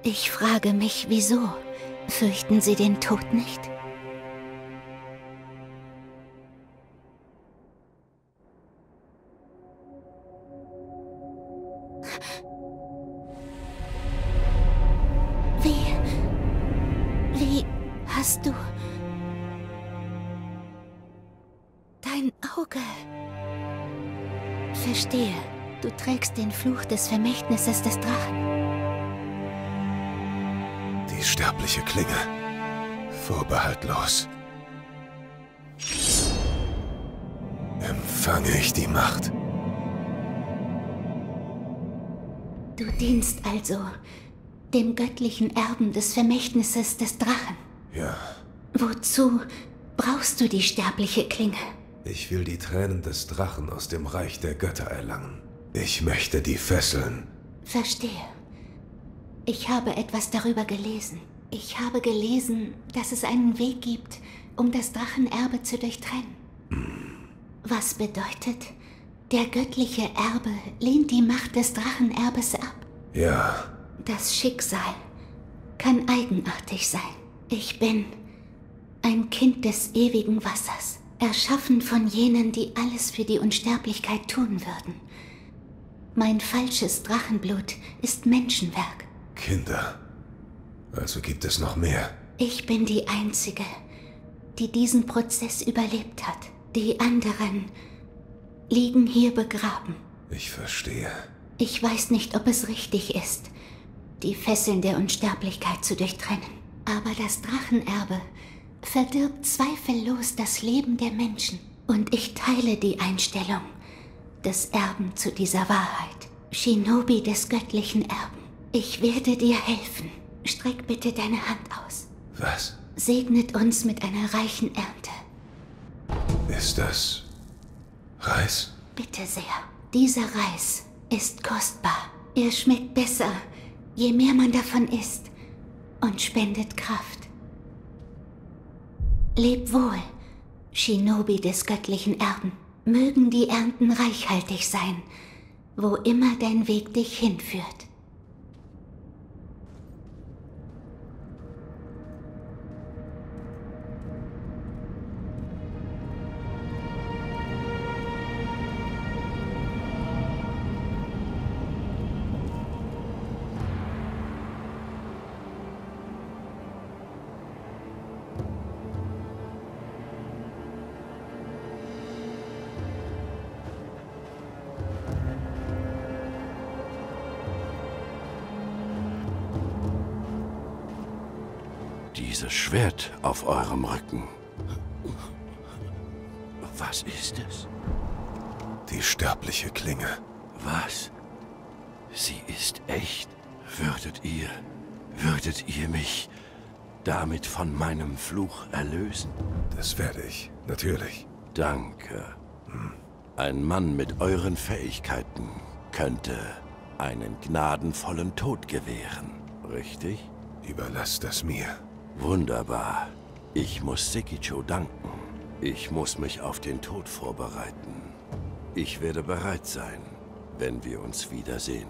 Ich frage mich, wieso? Fürchten Sie den Tod nicht? Wie... Wie hast du... dein Auge... Verstehe, du trägst den Fluch des Vermächtnisses des Drachen. Die sterbliche Klinge. Vorbehaltlos. Empfange ich die Macht. Du dienst also dem göttlichen Erben des Vermächtnisses des Drachen. Ja. Wozu brauchst du die sterbliche Klinge? Ich will die Tränen des Drachen aus dem Reich der Götter erlangen. Ich möchte die fesseln. Verstehe. Ich habe etwas darüber gelesen. Ich habe gelesen, dass es einen Weg gibt, um das Drachenerbe zu durchtrennen. Mm. Was bedeutet, der göttliche Erbe lehnt die Macht des Drachenerbes ab. Ja. Das Schicksal kann eigenartig sein. Ich bin ein Kind des ewigen Wassers, erschaffen von jenen, die alles für die Unsterblichkeit tun würden. Mein falsches Drachenblut ist Menschenwerk. Kinder. Also gibt es noch mehr. Ich bin die Einzige, die diesen Prozess überlebt hat. Die anderen liegen hier begraben. Ich verstehe. Ich weiß nicht, ob es richtig ist, die Fesseln der Unsterblichkeit zu durchtrennen. Aber das Drachenerbe verdirbt zweifellos das Leben der Menschen. Und ich teile die Einstellung des Erben zu dieser Wahrheit. Shinobi des göttlichen Erben. Ich werde dir helfen. Streck bitte deine Hand aus. Was? Segnet uns mit einer reichen Ernte. Ist das Reis? Bitte sehr. Dieser Reis ist kostbar. Er schmeckt besser, je mehr man davon isst und spendet Kraft. Leb wohl, Shinobi des göttlichen Erben. Mögen die Ernten reichhaltig sein, wo immer dein Weg dich hinführt. Dieses Schwert auf eurem Rücken. Was ist es? Die sterbliche Klinge. Was? Sie ist echt? Würdet ihr, würdet ihr mich damit von meinem Fluch erlösen? Das werde ich, natürlich. Danke. Hm. Ein Mann mit euren Fähigkeiten könnte einen gnadenvollen Tod gewähren, richtig? Überlass das mir. Wunderbar. Ich muss Sekicho danken. Ich muss mich auf den Tod vorbereiten. Ich werde bereit sein, wenn wir uns wiedersehen.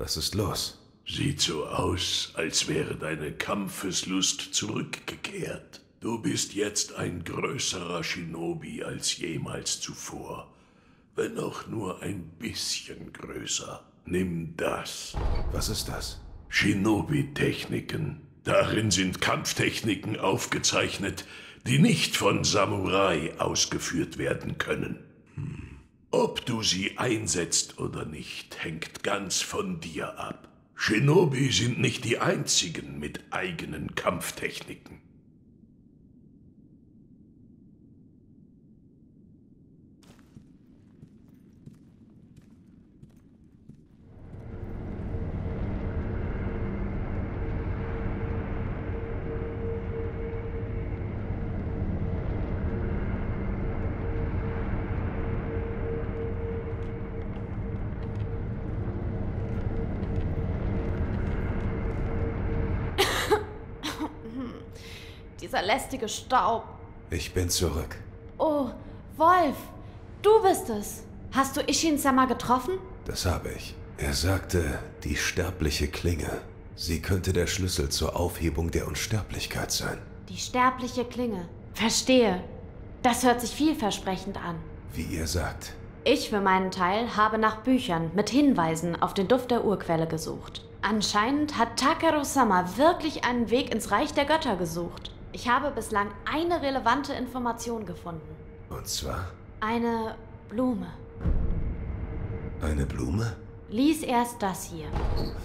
Was ist los? Sieht so aus, als wäre deine Kampfeslust zurückgekehrt. Du bist jetzt ein größerer Shinobi als jemals zuvor. Wenn auch nur ein bisschen größer. Nimm das. Was ist das? Shinobi-Techniken. Darin sind Kampftechniken aufgezeichnet, die nicht von Samurai ausgeführt werden können. Ob du sie einsetzt oder nicht, hängt ganz von dir ab. Shinobi sind nicht die einzigen mit eigenen Kampftechniken. Dieser lästige Staub. Ich bin zurück. Oh, Wolf, du bist es. Hast du Isshin-sama getroffen? Das habe ich. Er sagte, die sterbliche Klinge. Sie könnte der Schlüssel zur Aufhebung der Unsterblichkeit sein. Die sterbliche Klinge. Verstehe. Das hört sich vielversprechend an. Wie ihr sagt. Ich für meinen Teil habe nach Büchern mit Hinweisen auf den Duft der Urquelle gesucht. Anscheinend hat Takeru-sama wirklich einen Weg ins Reich der Götter gesucht. Ich habe bislang eine relevante Information gefunden. Und zwar? Eine Blume. Eine Blume? Lies erst das hier.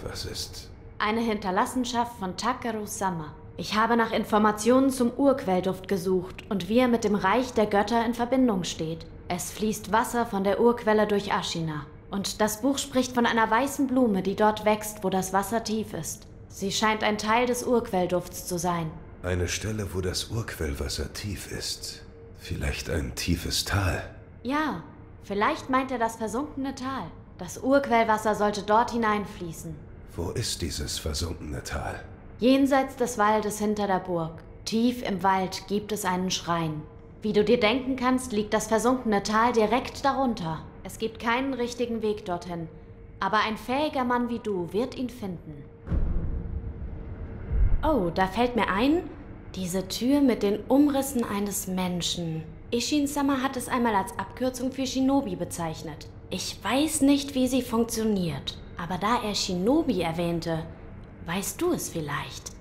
Was ist? Eine Hinterlassenschaft von Takeru-sama. Ich habe nach Informationen zum Urquellduft gesucht und wie er mit dem Reich der Götter in Verbindung steht. Es fließt Wasser von der Urquelle durch Ashina. Und das Buch spricht von einer weißen Blume, die dort wächst, wo das Wasser tief ist. Sie scheint ein Teil des Urquelldufts zu sein. Eine Stelle, wo das Urquellwasser tief ist. Vielleicht ein tiefes Tal. Ja, vielleicht meint er das versunkene Tal. Das Urquellwasser sollte dort hineinfließen. Wo ist dieses versunkene Tal? Jenseits des Waldes hinter der Burg. Tief im Wald gibt es einen Schrein. Wie du dir denken kannst, liegt das versunkene Tal direkt darunter. Es gibt keinen richtigen Weg dorthin. Aber ein fähiger Mann wie du wird ihn finden. Oh, da fällt mir ein, diese Tür mit den Umrissen eines Menschen. Isshin-sama hat es einmal als Abkürzung für Shinobi bezeichnet. Ich weiß nicht, wie sie funktioniert, aber da er Shinobi erwähnte, weißt du es vielleicht.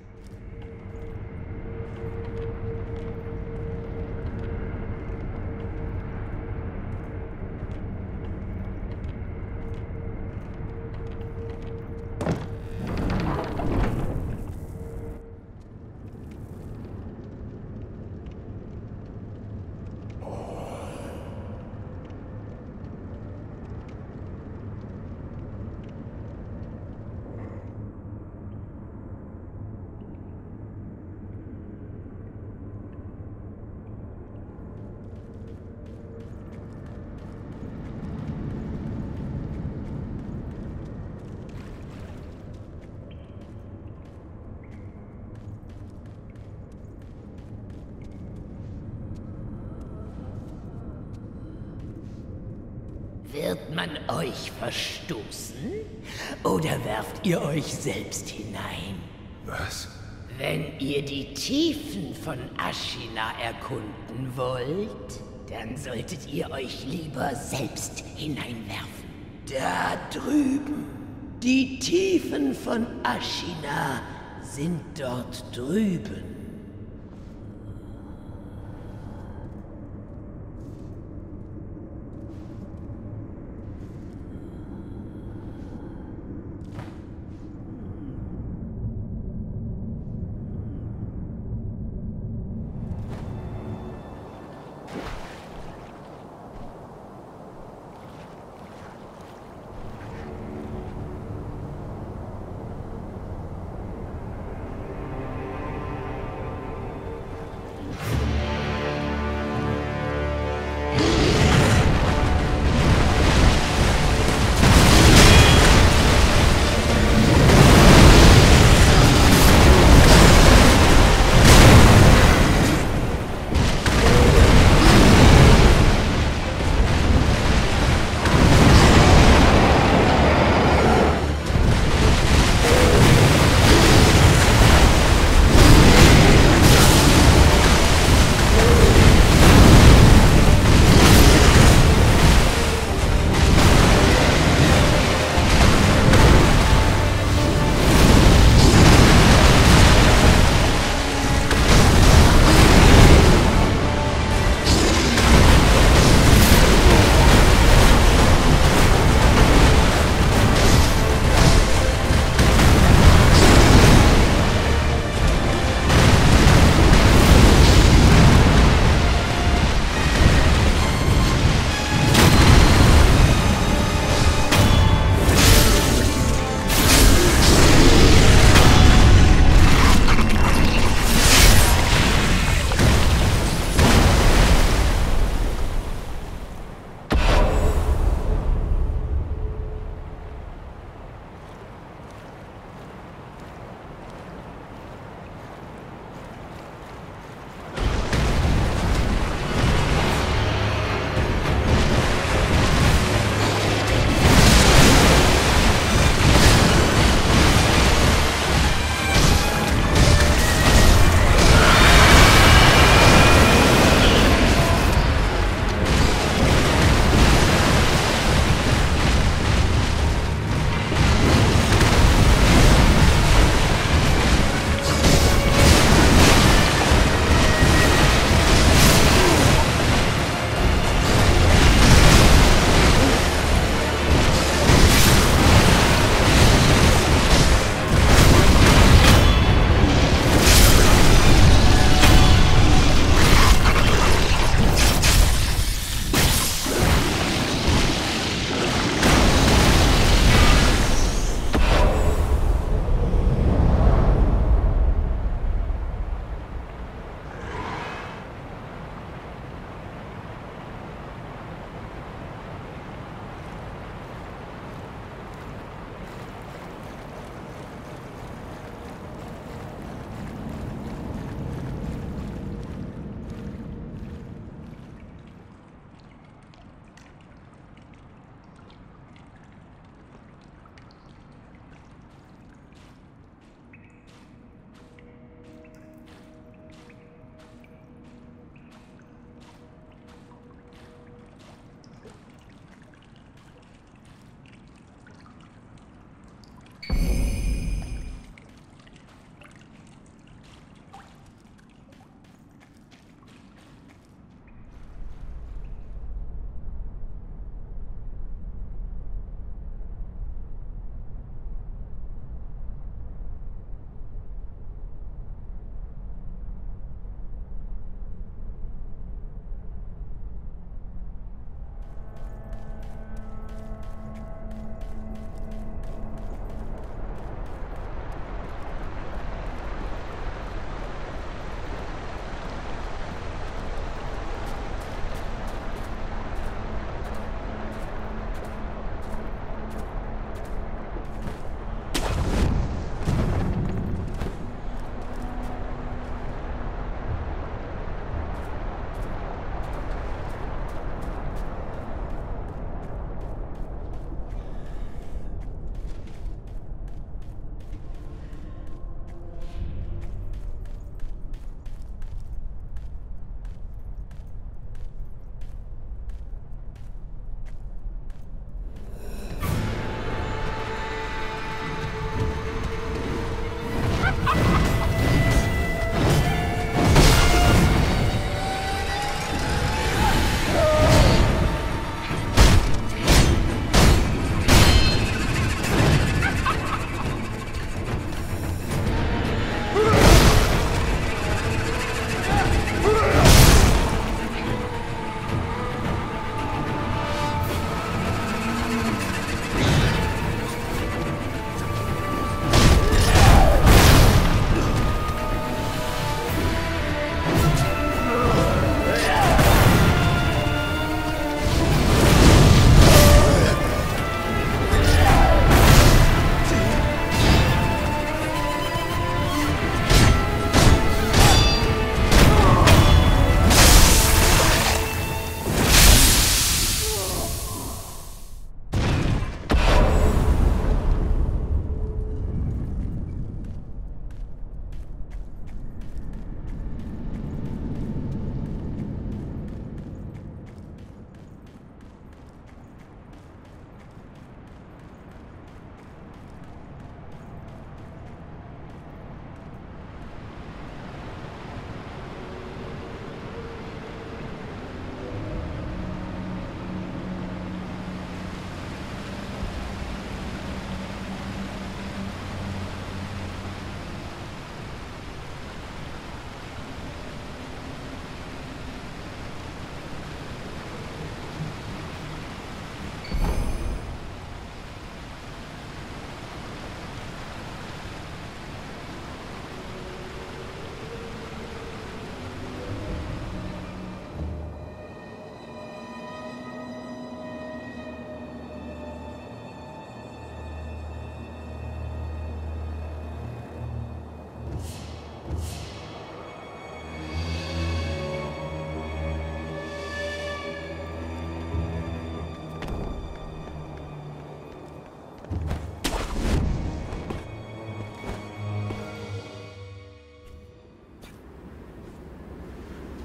Wird man euch verstoßen? Oder werft ihr euch selbst hinein? Was? Wenn ihr die Tiefen von Ashina erkunden wollt, dann solltet ihr euch lieber selbst hineinwerfen. Da drüben. Die Tiefen von Ashina sind dort drüben.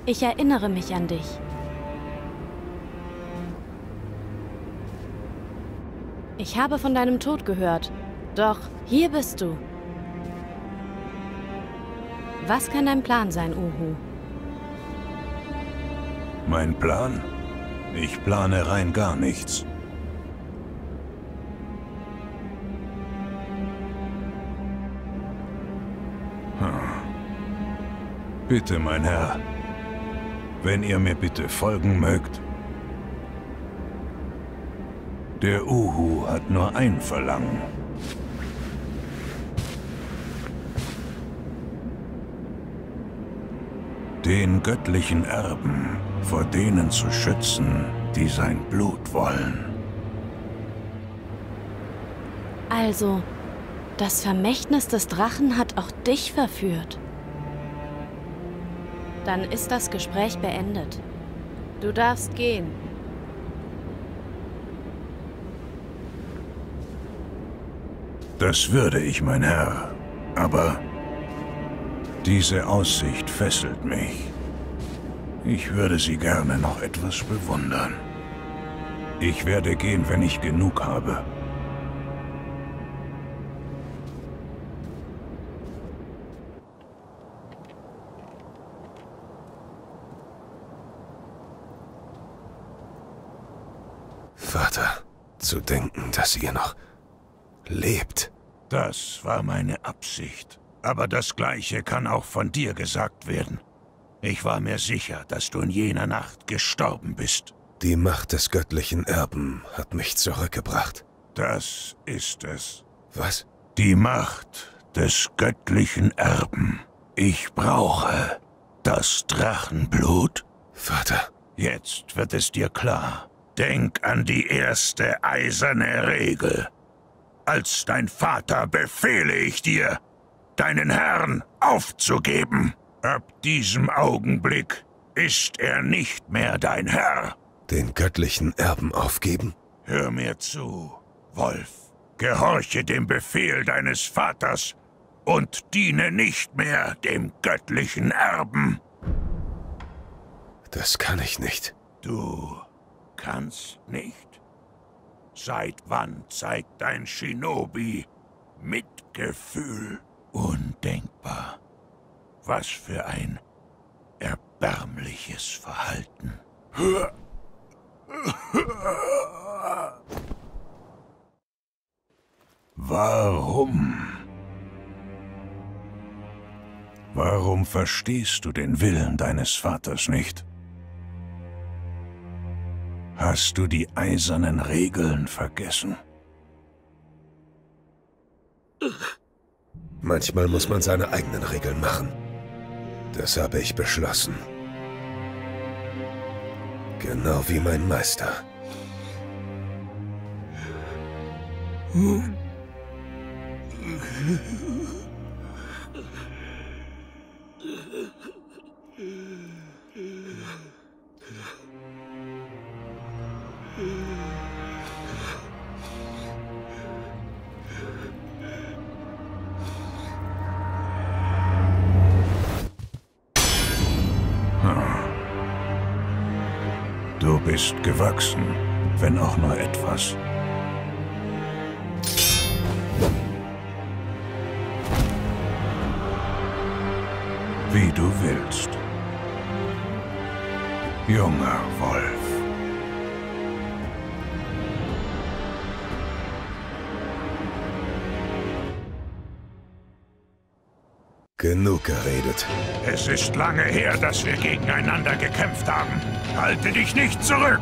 Ich erinnere mich an dich. Ich habe von deinem Tod gehört. Doch, hier bist du. Was kann dein Plan sein, Uhu? Mein Plan? Ich plane rein gar nichts. Hm. Bitte, mein Herr. Wenn ihr mir bitte folgen mögt. Der Uhu hat nur ein Verlangen. Den göttlichen Erben vor denen zu schützen, die sein Blut wollen. Also, das Vermächtnis des Drachen hat auch dich verführt. Dann ist das Gespräch beendet. Du darfst gehen. Das würde ich, mein Herr, aber diese Aussicht fesselt mich. Ich würde sie gerne noch etwas bewundern. Ich werde gehen, wenn ich genug habe. Vater, zu denken, dass ihr noch lebt. Das war meine Absicht. Aber das Gleiche kann auch von dir gesagt werden. Ich war mir sicher, dass du in jener Nacht gestorben bist. Die Macht des göttlichen Erben hat mich zurückgebracht. Das ist es. Was? Die Macht des göttlichen Erben. Ich brauche das Drachenblut. Vater. Jetzt wird es dir klar. Denk an die erste eiserne Regel. Als dein Vater befehle ich dir, deinen Herrn aufzugeben. Ab diesem Augenblick ist er nicht mehr dein Herr. Den göttlichen Erben aufgeben? Hör mir zu, Wolf. Gehorche dem Befehl deines Vaters und diene nicht mehr dem göttlichen Erben. Das kann ich nicht. Du kannst nicht. Seit wann zeigt dein Shinobi Mitgefühl? Undenkbar. Was für ein erbärmliches Verhalten. Warum? Warum verstehst du den Willen deines Vaters nicht? Hast du die eisernen Regeln vergessen? Manchmal muss man seine eigenen Regeln machen. Das habe ich beschlossen. Genau wie mein Meister. Hm? Ist gewachsen, wenn auch nur etwas. Wie du willst. Junger Wolf. Genug geredet. Es ist lange her, dass wir gegeneinander gekämpft haben. Halte dich nicht zurück!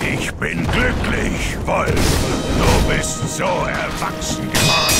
Ich bin glücklich, Wolf. Du bist so erwachsen geworden.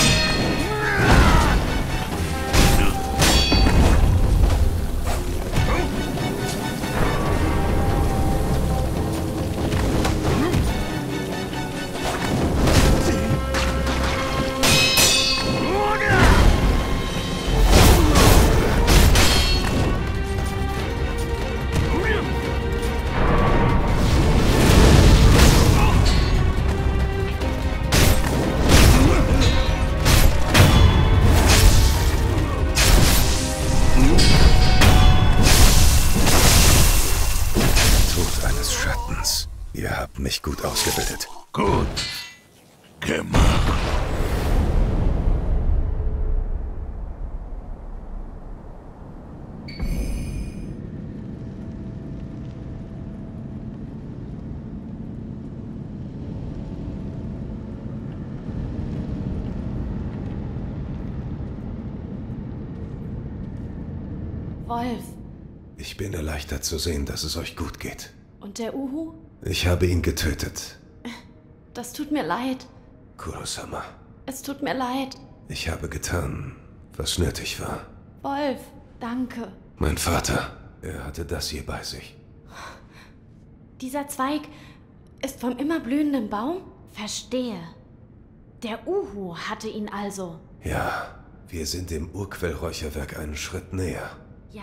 Wolf. Ich bin erleichtert zu sehen, dass es euch gut geht. Und der Uhu? Ich habe ihn getötet. Das tut mir leid. Kuro-sama. Es tut mir leid. Ich habe getan, was nötig war. Wolf, danke. Mein Vater, er hatte das hier bei sich. Dieser Zweig ist vom immer blühenden Baum? Verstehe. Der Uhu hatte ihn also. Ja, wir sind dem Urquellräucherwerk einen Schritt näher. Ja,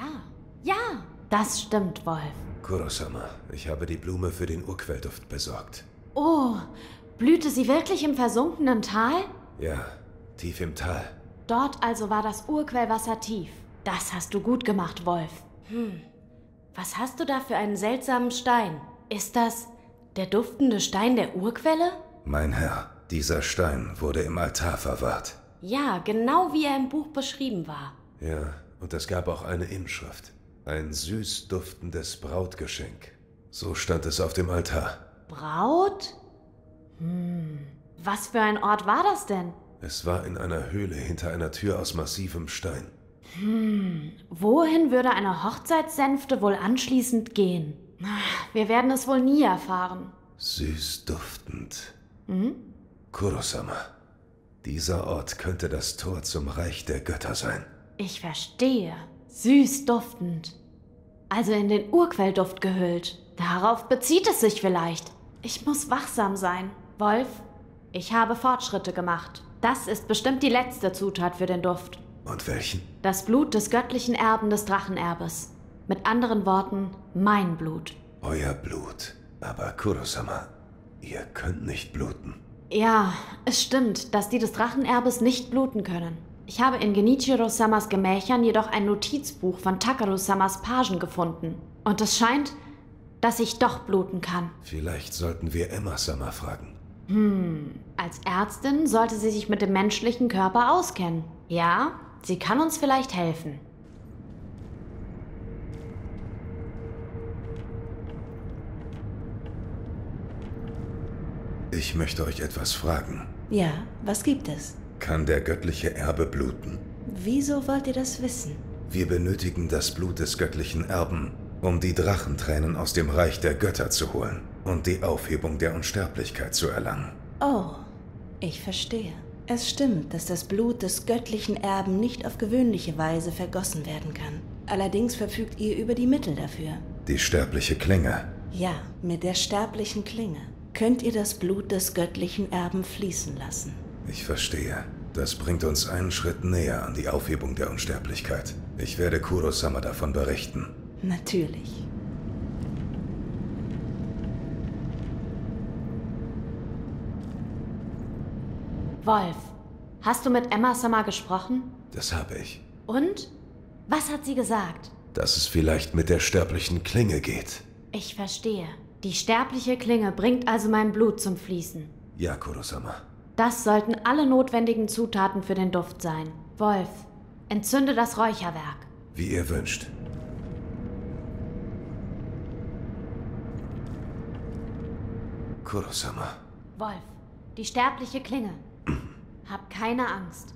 ja, das stimmt, Wolf. Kuro-sama, ich habe die Blume für den Urquellduft besorgt. Oh, blühte sie wirklich im versunkenen Tal? Ja, tief im Tal. Dort also war das Urquellwasser tief. Das hast du gut gemacht, Wolf. Hm, was hast du da für einen seltsamen Stein? Ist das der duftende Stein der Urquelle? Mein Herr, dieser Stein wurde im Altar verwahrt. Ja, genau wie er im Buch beschrieben war. Ja. Und es gab auch eine Inschrift. Ein süß duftendes Brautgeschenk. So stand es auf dem Altar. Braut? Hm. Was für ein Ort war das denn? Es war in einer Höhle hinter einer Tür aus massivem Stein. Hm. Wohin würde eine Hochzeitssänfte wohl anschließend gehen? Wir werden es wohl nie erfahren. Süß duftend. Hm? Kuro-sama, dieser Ort könnte das Tor zum Reich der Götter sein. Ich verstehe. Süß duftend. Also in den Urquellduft gehüllt. Darauf bezieht es sich vielleicht. Ich muss wachsam sein. Wolf, ich habe Fortschritte gemacht. Das ist bestimmt die letzte Zutat für den Duft. Und welchen? Das Blut des göttlichen Erben des Drachenerbes. Mit anderen Worten, mein Blut. Euer Blut. Aber Kuro-sama, ihr könnt nicht bluten. Ja, es stimmt, dass die des Drachenerbes nicht bluten können. Ich habe in Genichiro-samas Gemächern jedoch ein Notizbuch von Takeru-samas Pagen gefunden. Und es scheint, dass ich doch bluten kann. Vielleicht sollten wir Emma-sama fragen. Hm, als Ärztin sollte sie sich mit dem menschlichen Körper auskennen. Ja, sie kann uns vielleicht helfen. Ich möchte euch etwas fragen. Ja, was gibt es? Kann der göttliche Erbe bluten? Wieso wollt ihr das wissen? Wir benötigen das Blut des göttlichen Erben, um die Drachentränen aus dem Reich der Götter zu holen und die Aufhebung der Unsterblichkeit zu erlangen. Oh, ich verstehe. Es stimmt, dass das Blut des göttlichen Erben nicht auf gewöhnliche Weise vergossen werden kann. Allerdings verfügt ihr über die Mittel dafür. Die sterbliche Klinge. Ja, mit der sterblichen Klinge könnt ihr das Blut des göttlichen Erben fließen lassen. Ich verstehe. Das bringt uns einen Schritt näher an die Aufhebung der Unsterblichkeit. Ich werde Kuro-sama davon berichten. Natürlich. Wolf, hast du mit Emma-sama gesprochen? Das habe ich. Und? Was hat sie gesagt? Dass es vielleicht mit der sterblichen Klinge geht. Ich verstehe. Die sterbliche Klinge bringt also mein Blut zum Fließen. Ja, Kuro-sama. Das sollten alle notwendigen Zutaten für den Duft sein. Wolf, entzünde das Räucherwerk. Wie ihr wünscht. Kuro-sama. Wolf, die sterbliche Klinge. Hab keine Angst.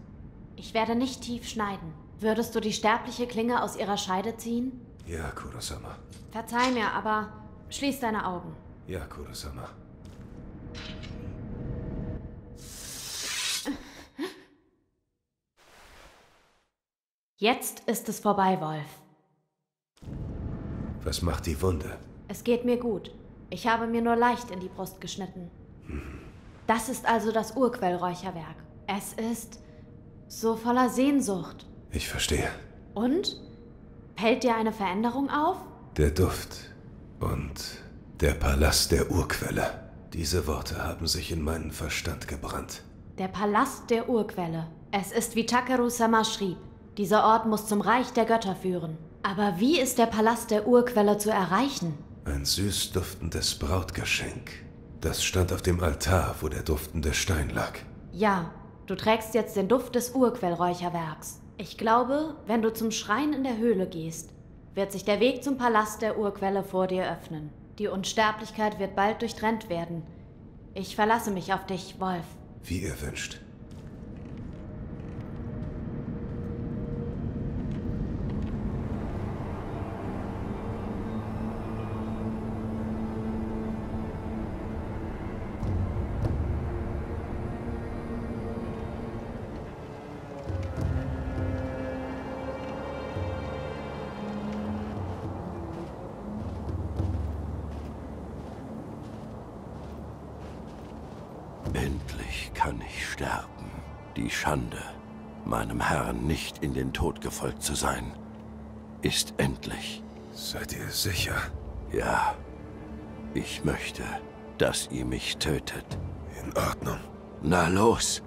Ich werde nicht tief schneiden. Würdest du die sterbliche Klinge aus ihrer Scheide ziehen? Ja, Kuro-sama. Verzeih mir, aber schließ deine Augen. Ja, Kuro-sama. Jetzt ist es vorbei, Wolf. Was macht die Wunde? Es geht mir gut. Ich habe mir nur leicht in die Brust geschnitten. Hm. Das ist also das Urquellräucherwerk. Es ist so voller Sehnsucht. Ich verstehe. Und? Fällt dir eine Veränderung auf? Der Duft und der Palast der Urquelle. Diese Worte haben sich in meinen Verstand gebrannt. Der Palast der Urquelle. Es ist wie Takeru-sama schrieb. Dieser Ort muss zum Reich der Götter führen. Aber wie ist der Palast der Urquelle zu erreichen? Ein süß duftendes Brautgeschenk. Das stand auf dem Altar, wo der duftende Stein lag. Ja, du trägst jetzt den Duft des Urquellräucherwerks. Ich glaube, wenn du zum Schrein in der Höhle gehst, wird sich der Weg zum Palast der Urquelle vor dir öffnen. Die Unsterblichkeit wird bald durchtrennt werden. Ich verlasse mich auf dich, Wolf. Wie ihr wünscht. Schande, meinem Herrn nicht in den Tod gefolgt zu sein, ist endlich. Seid ihr sicher? Ja. Ich möchte, dass ihr mich tötet. In Ordnung. Na los!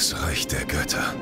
Das Reich der Götter.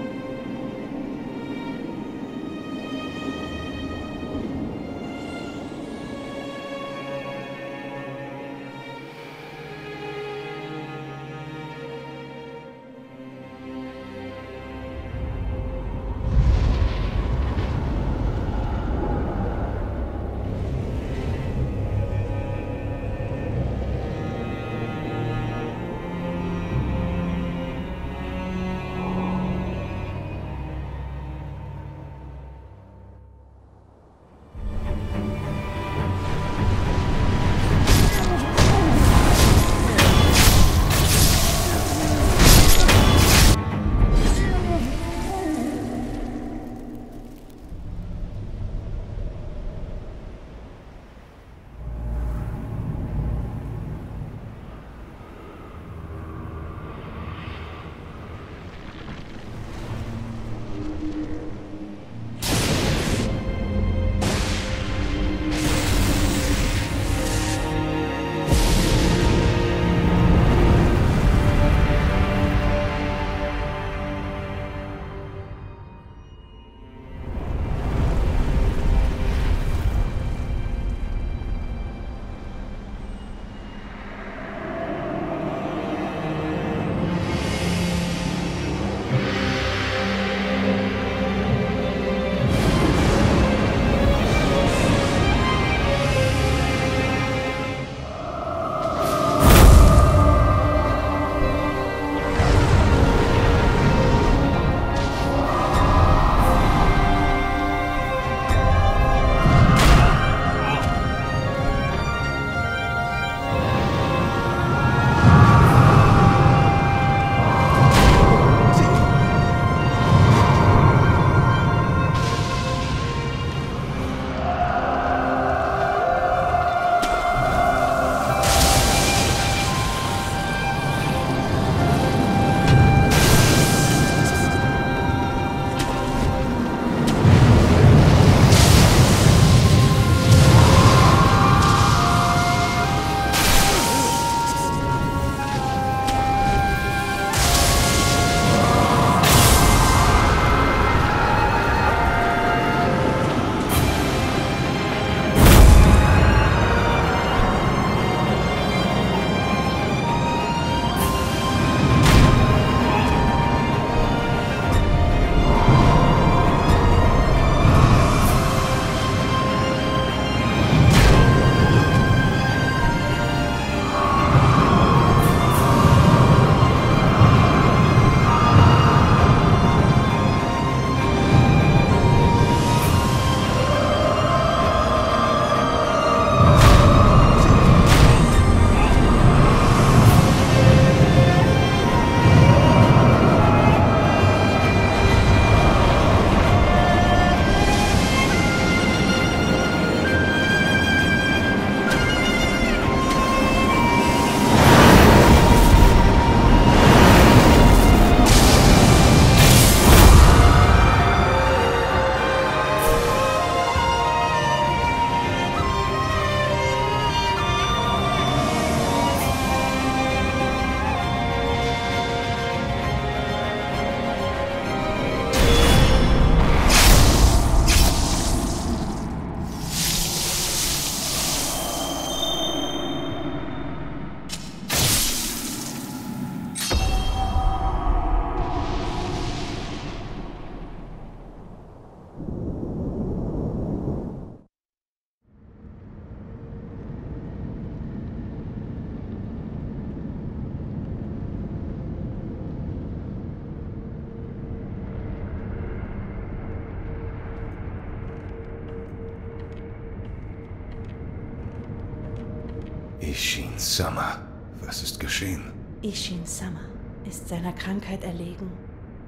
Isshin-sama, was ist geschehen? Isshin-sama ist seiner Krankheit erlegen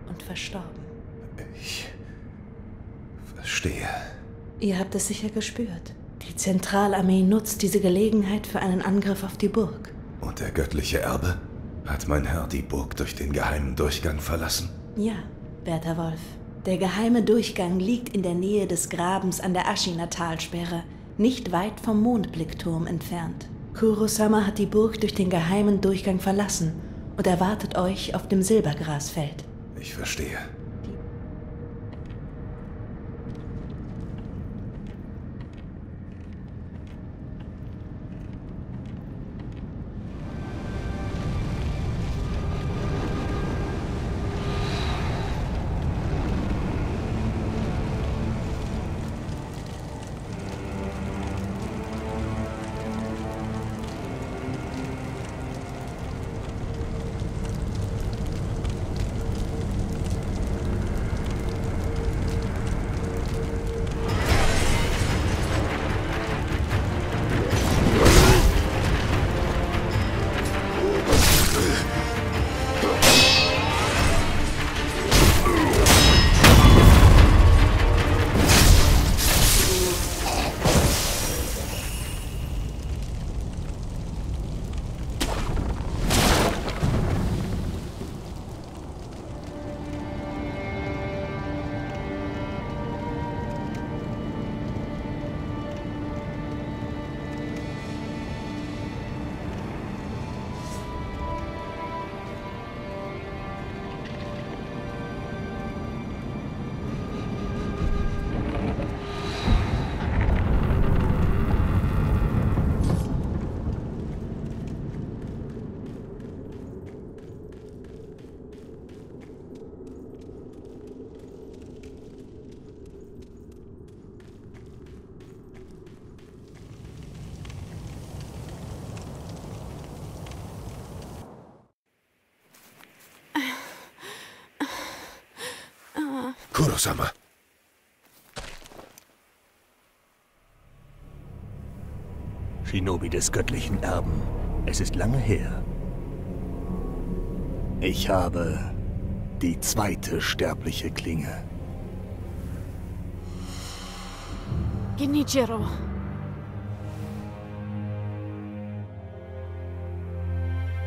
und verstorben. Ich verstehe. Ihr habt es sicher gespürt. Die Zentralarmee nutzt diese Gelegenheit für einen Angriff auf die Burg. Und der göttliche Erbe? Hat mein Herr die Burg durch den geheimen Durchgang verlassen? Ja, werter Wolf. Der geheime Durchgang liegt in der Nähe des Grabens an der Ashina-Talsperre, nicht weit vom Mondblickturm entfernt. Kuro-sama hat die Burg durch den geheimen Durchgang verlassen und erwartet euch auf dem Silbergrasfeld. Ich verstehe. Kuro-sama. Shinobi des göttlichen Erben. Es ist lange her. Ich habe die zweite sterbliche Klinge. Genichiro.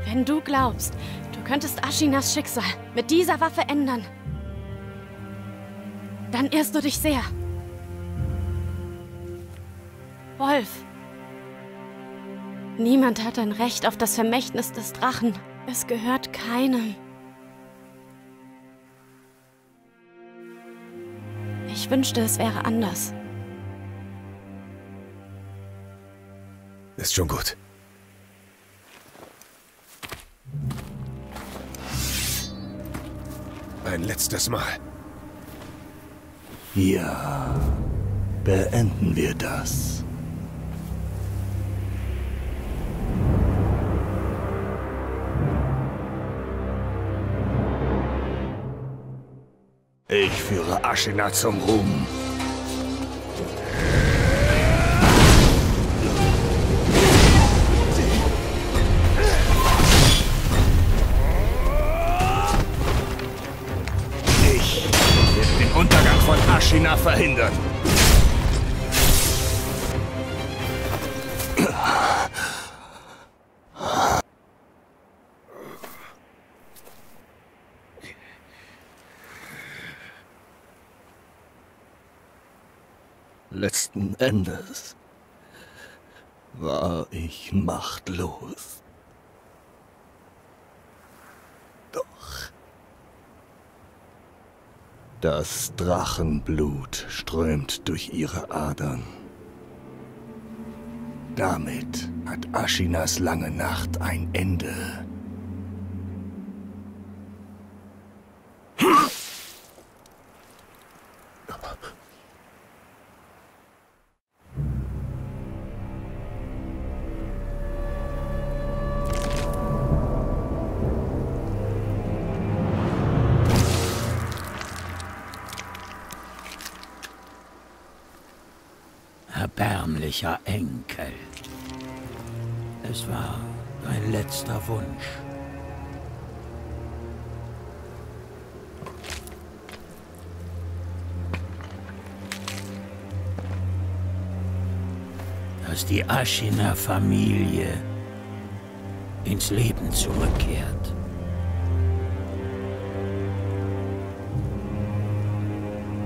Wenn du glaubst, du könntest Ashinas Schicksal mit dieser Waffe ändern, dann irrst du dich sehr. Wolf. Niemand hat ein Recht auf das Vermächtnis des Drachen. Es gehört keinem. Ich wünschte, es wäre anders. Ist schon gut. Ein letztes Mal. Ja, beenden wir das. Ich führe Ashina zum Ruhm. Ashina verhindern. Letzten Endes war ich machtlos. Das Drachenblut strömt durch ihre Adern. Damit hat Ashinas lange Nacht ein Ende. Enkel. Es war dein letzter Wunsch. Dass die Ashina-Familie ins Leben zurückkehrt.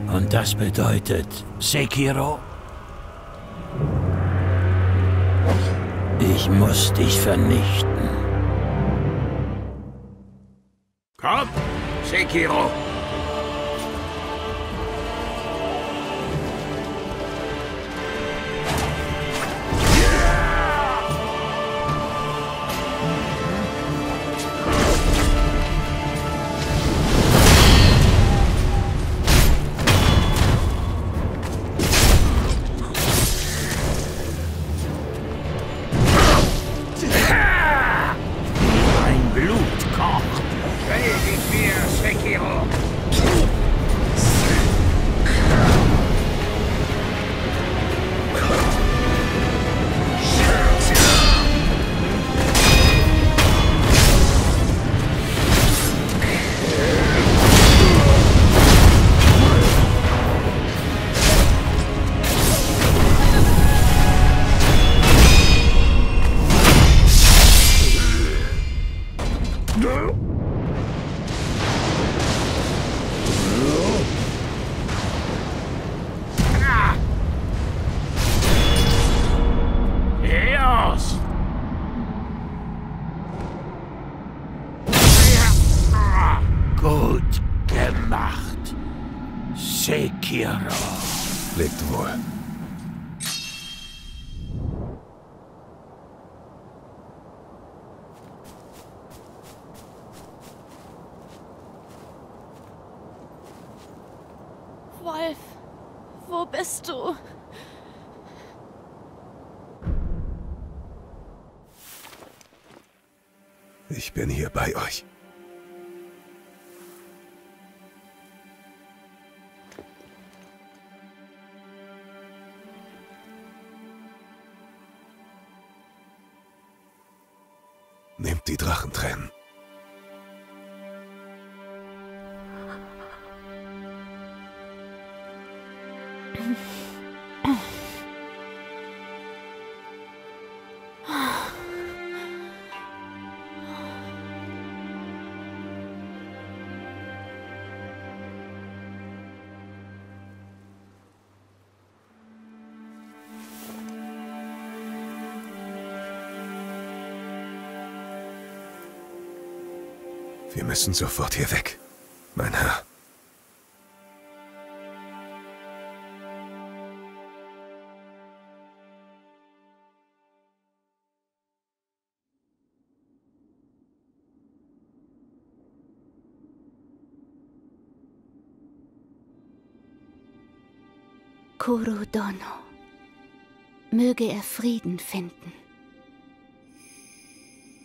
Und das bedeutet Sekiro. Ich muss dich vernichten. Komm, Sekiro. Ich bin hier bei euch. Nehmt die Drachentränen. Wir müssen sofort hier weg, mein Herr. Kuro Dono, möge er Frieden finden.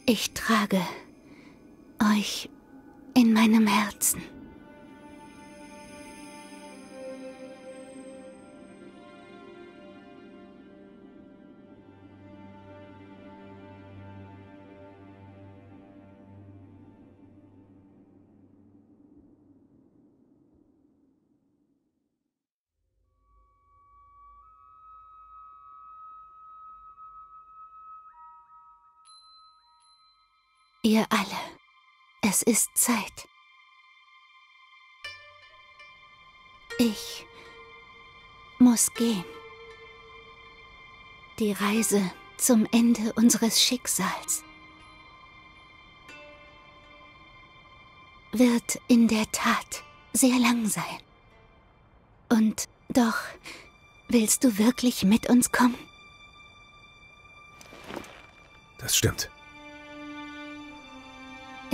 Ich trage euch in meinem Herzen. Ihr alle, es ist Zeit. Ich muss gehen. Die Reise zum Ende unseres Schicksals wird in der Tat sehr lang sein. Und doch, willst du wirklich mit uns kommen? Das stimmt.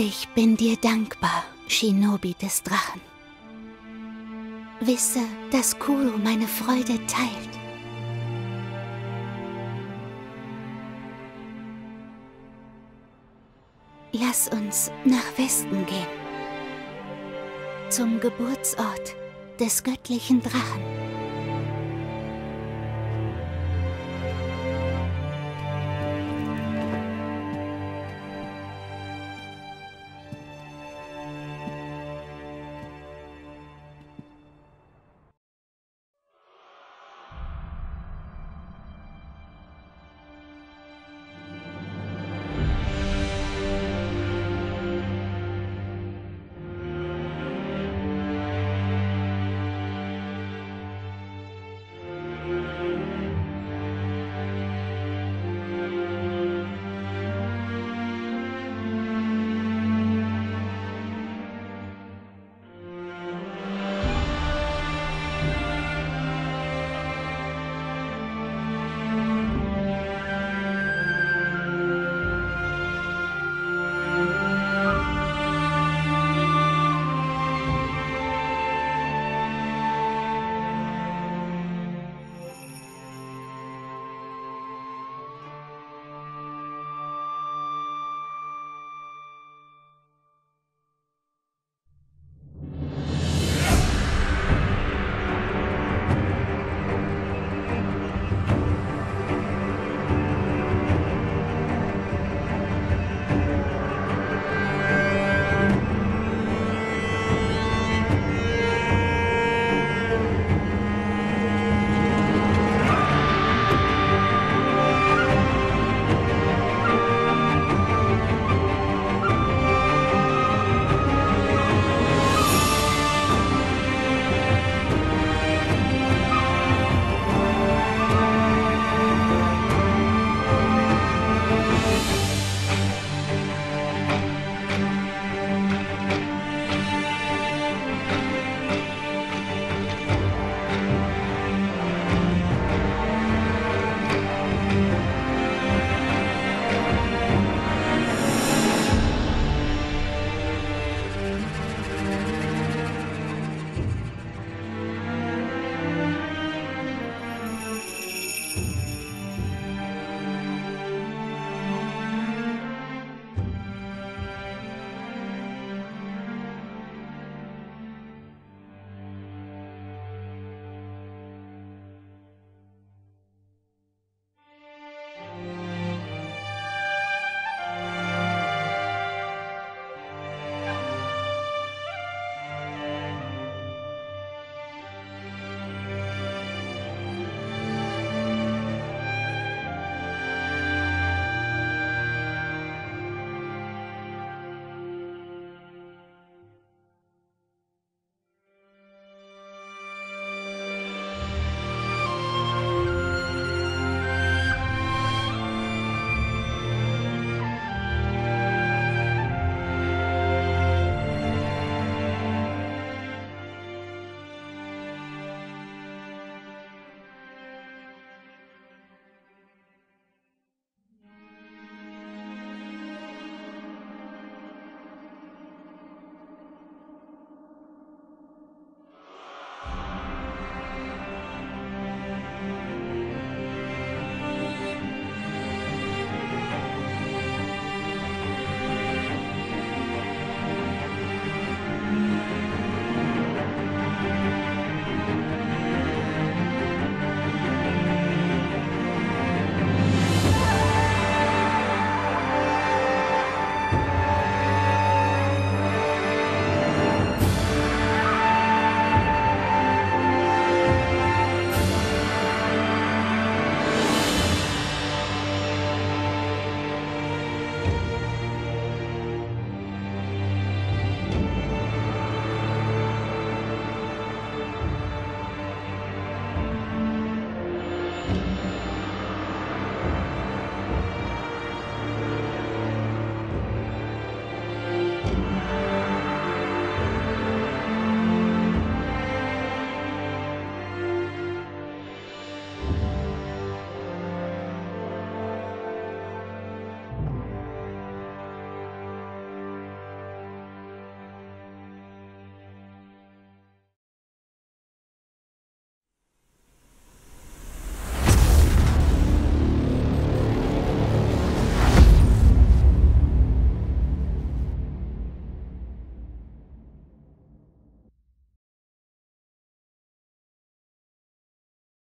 Ich bin dir dankbar, Shinobi des Drachen. Wisse, dass Kuro meine Freude teilt. Lass uns nach Westen gehen. Zum Geburtsort des göttlichen Drachen.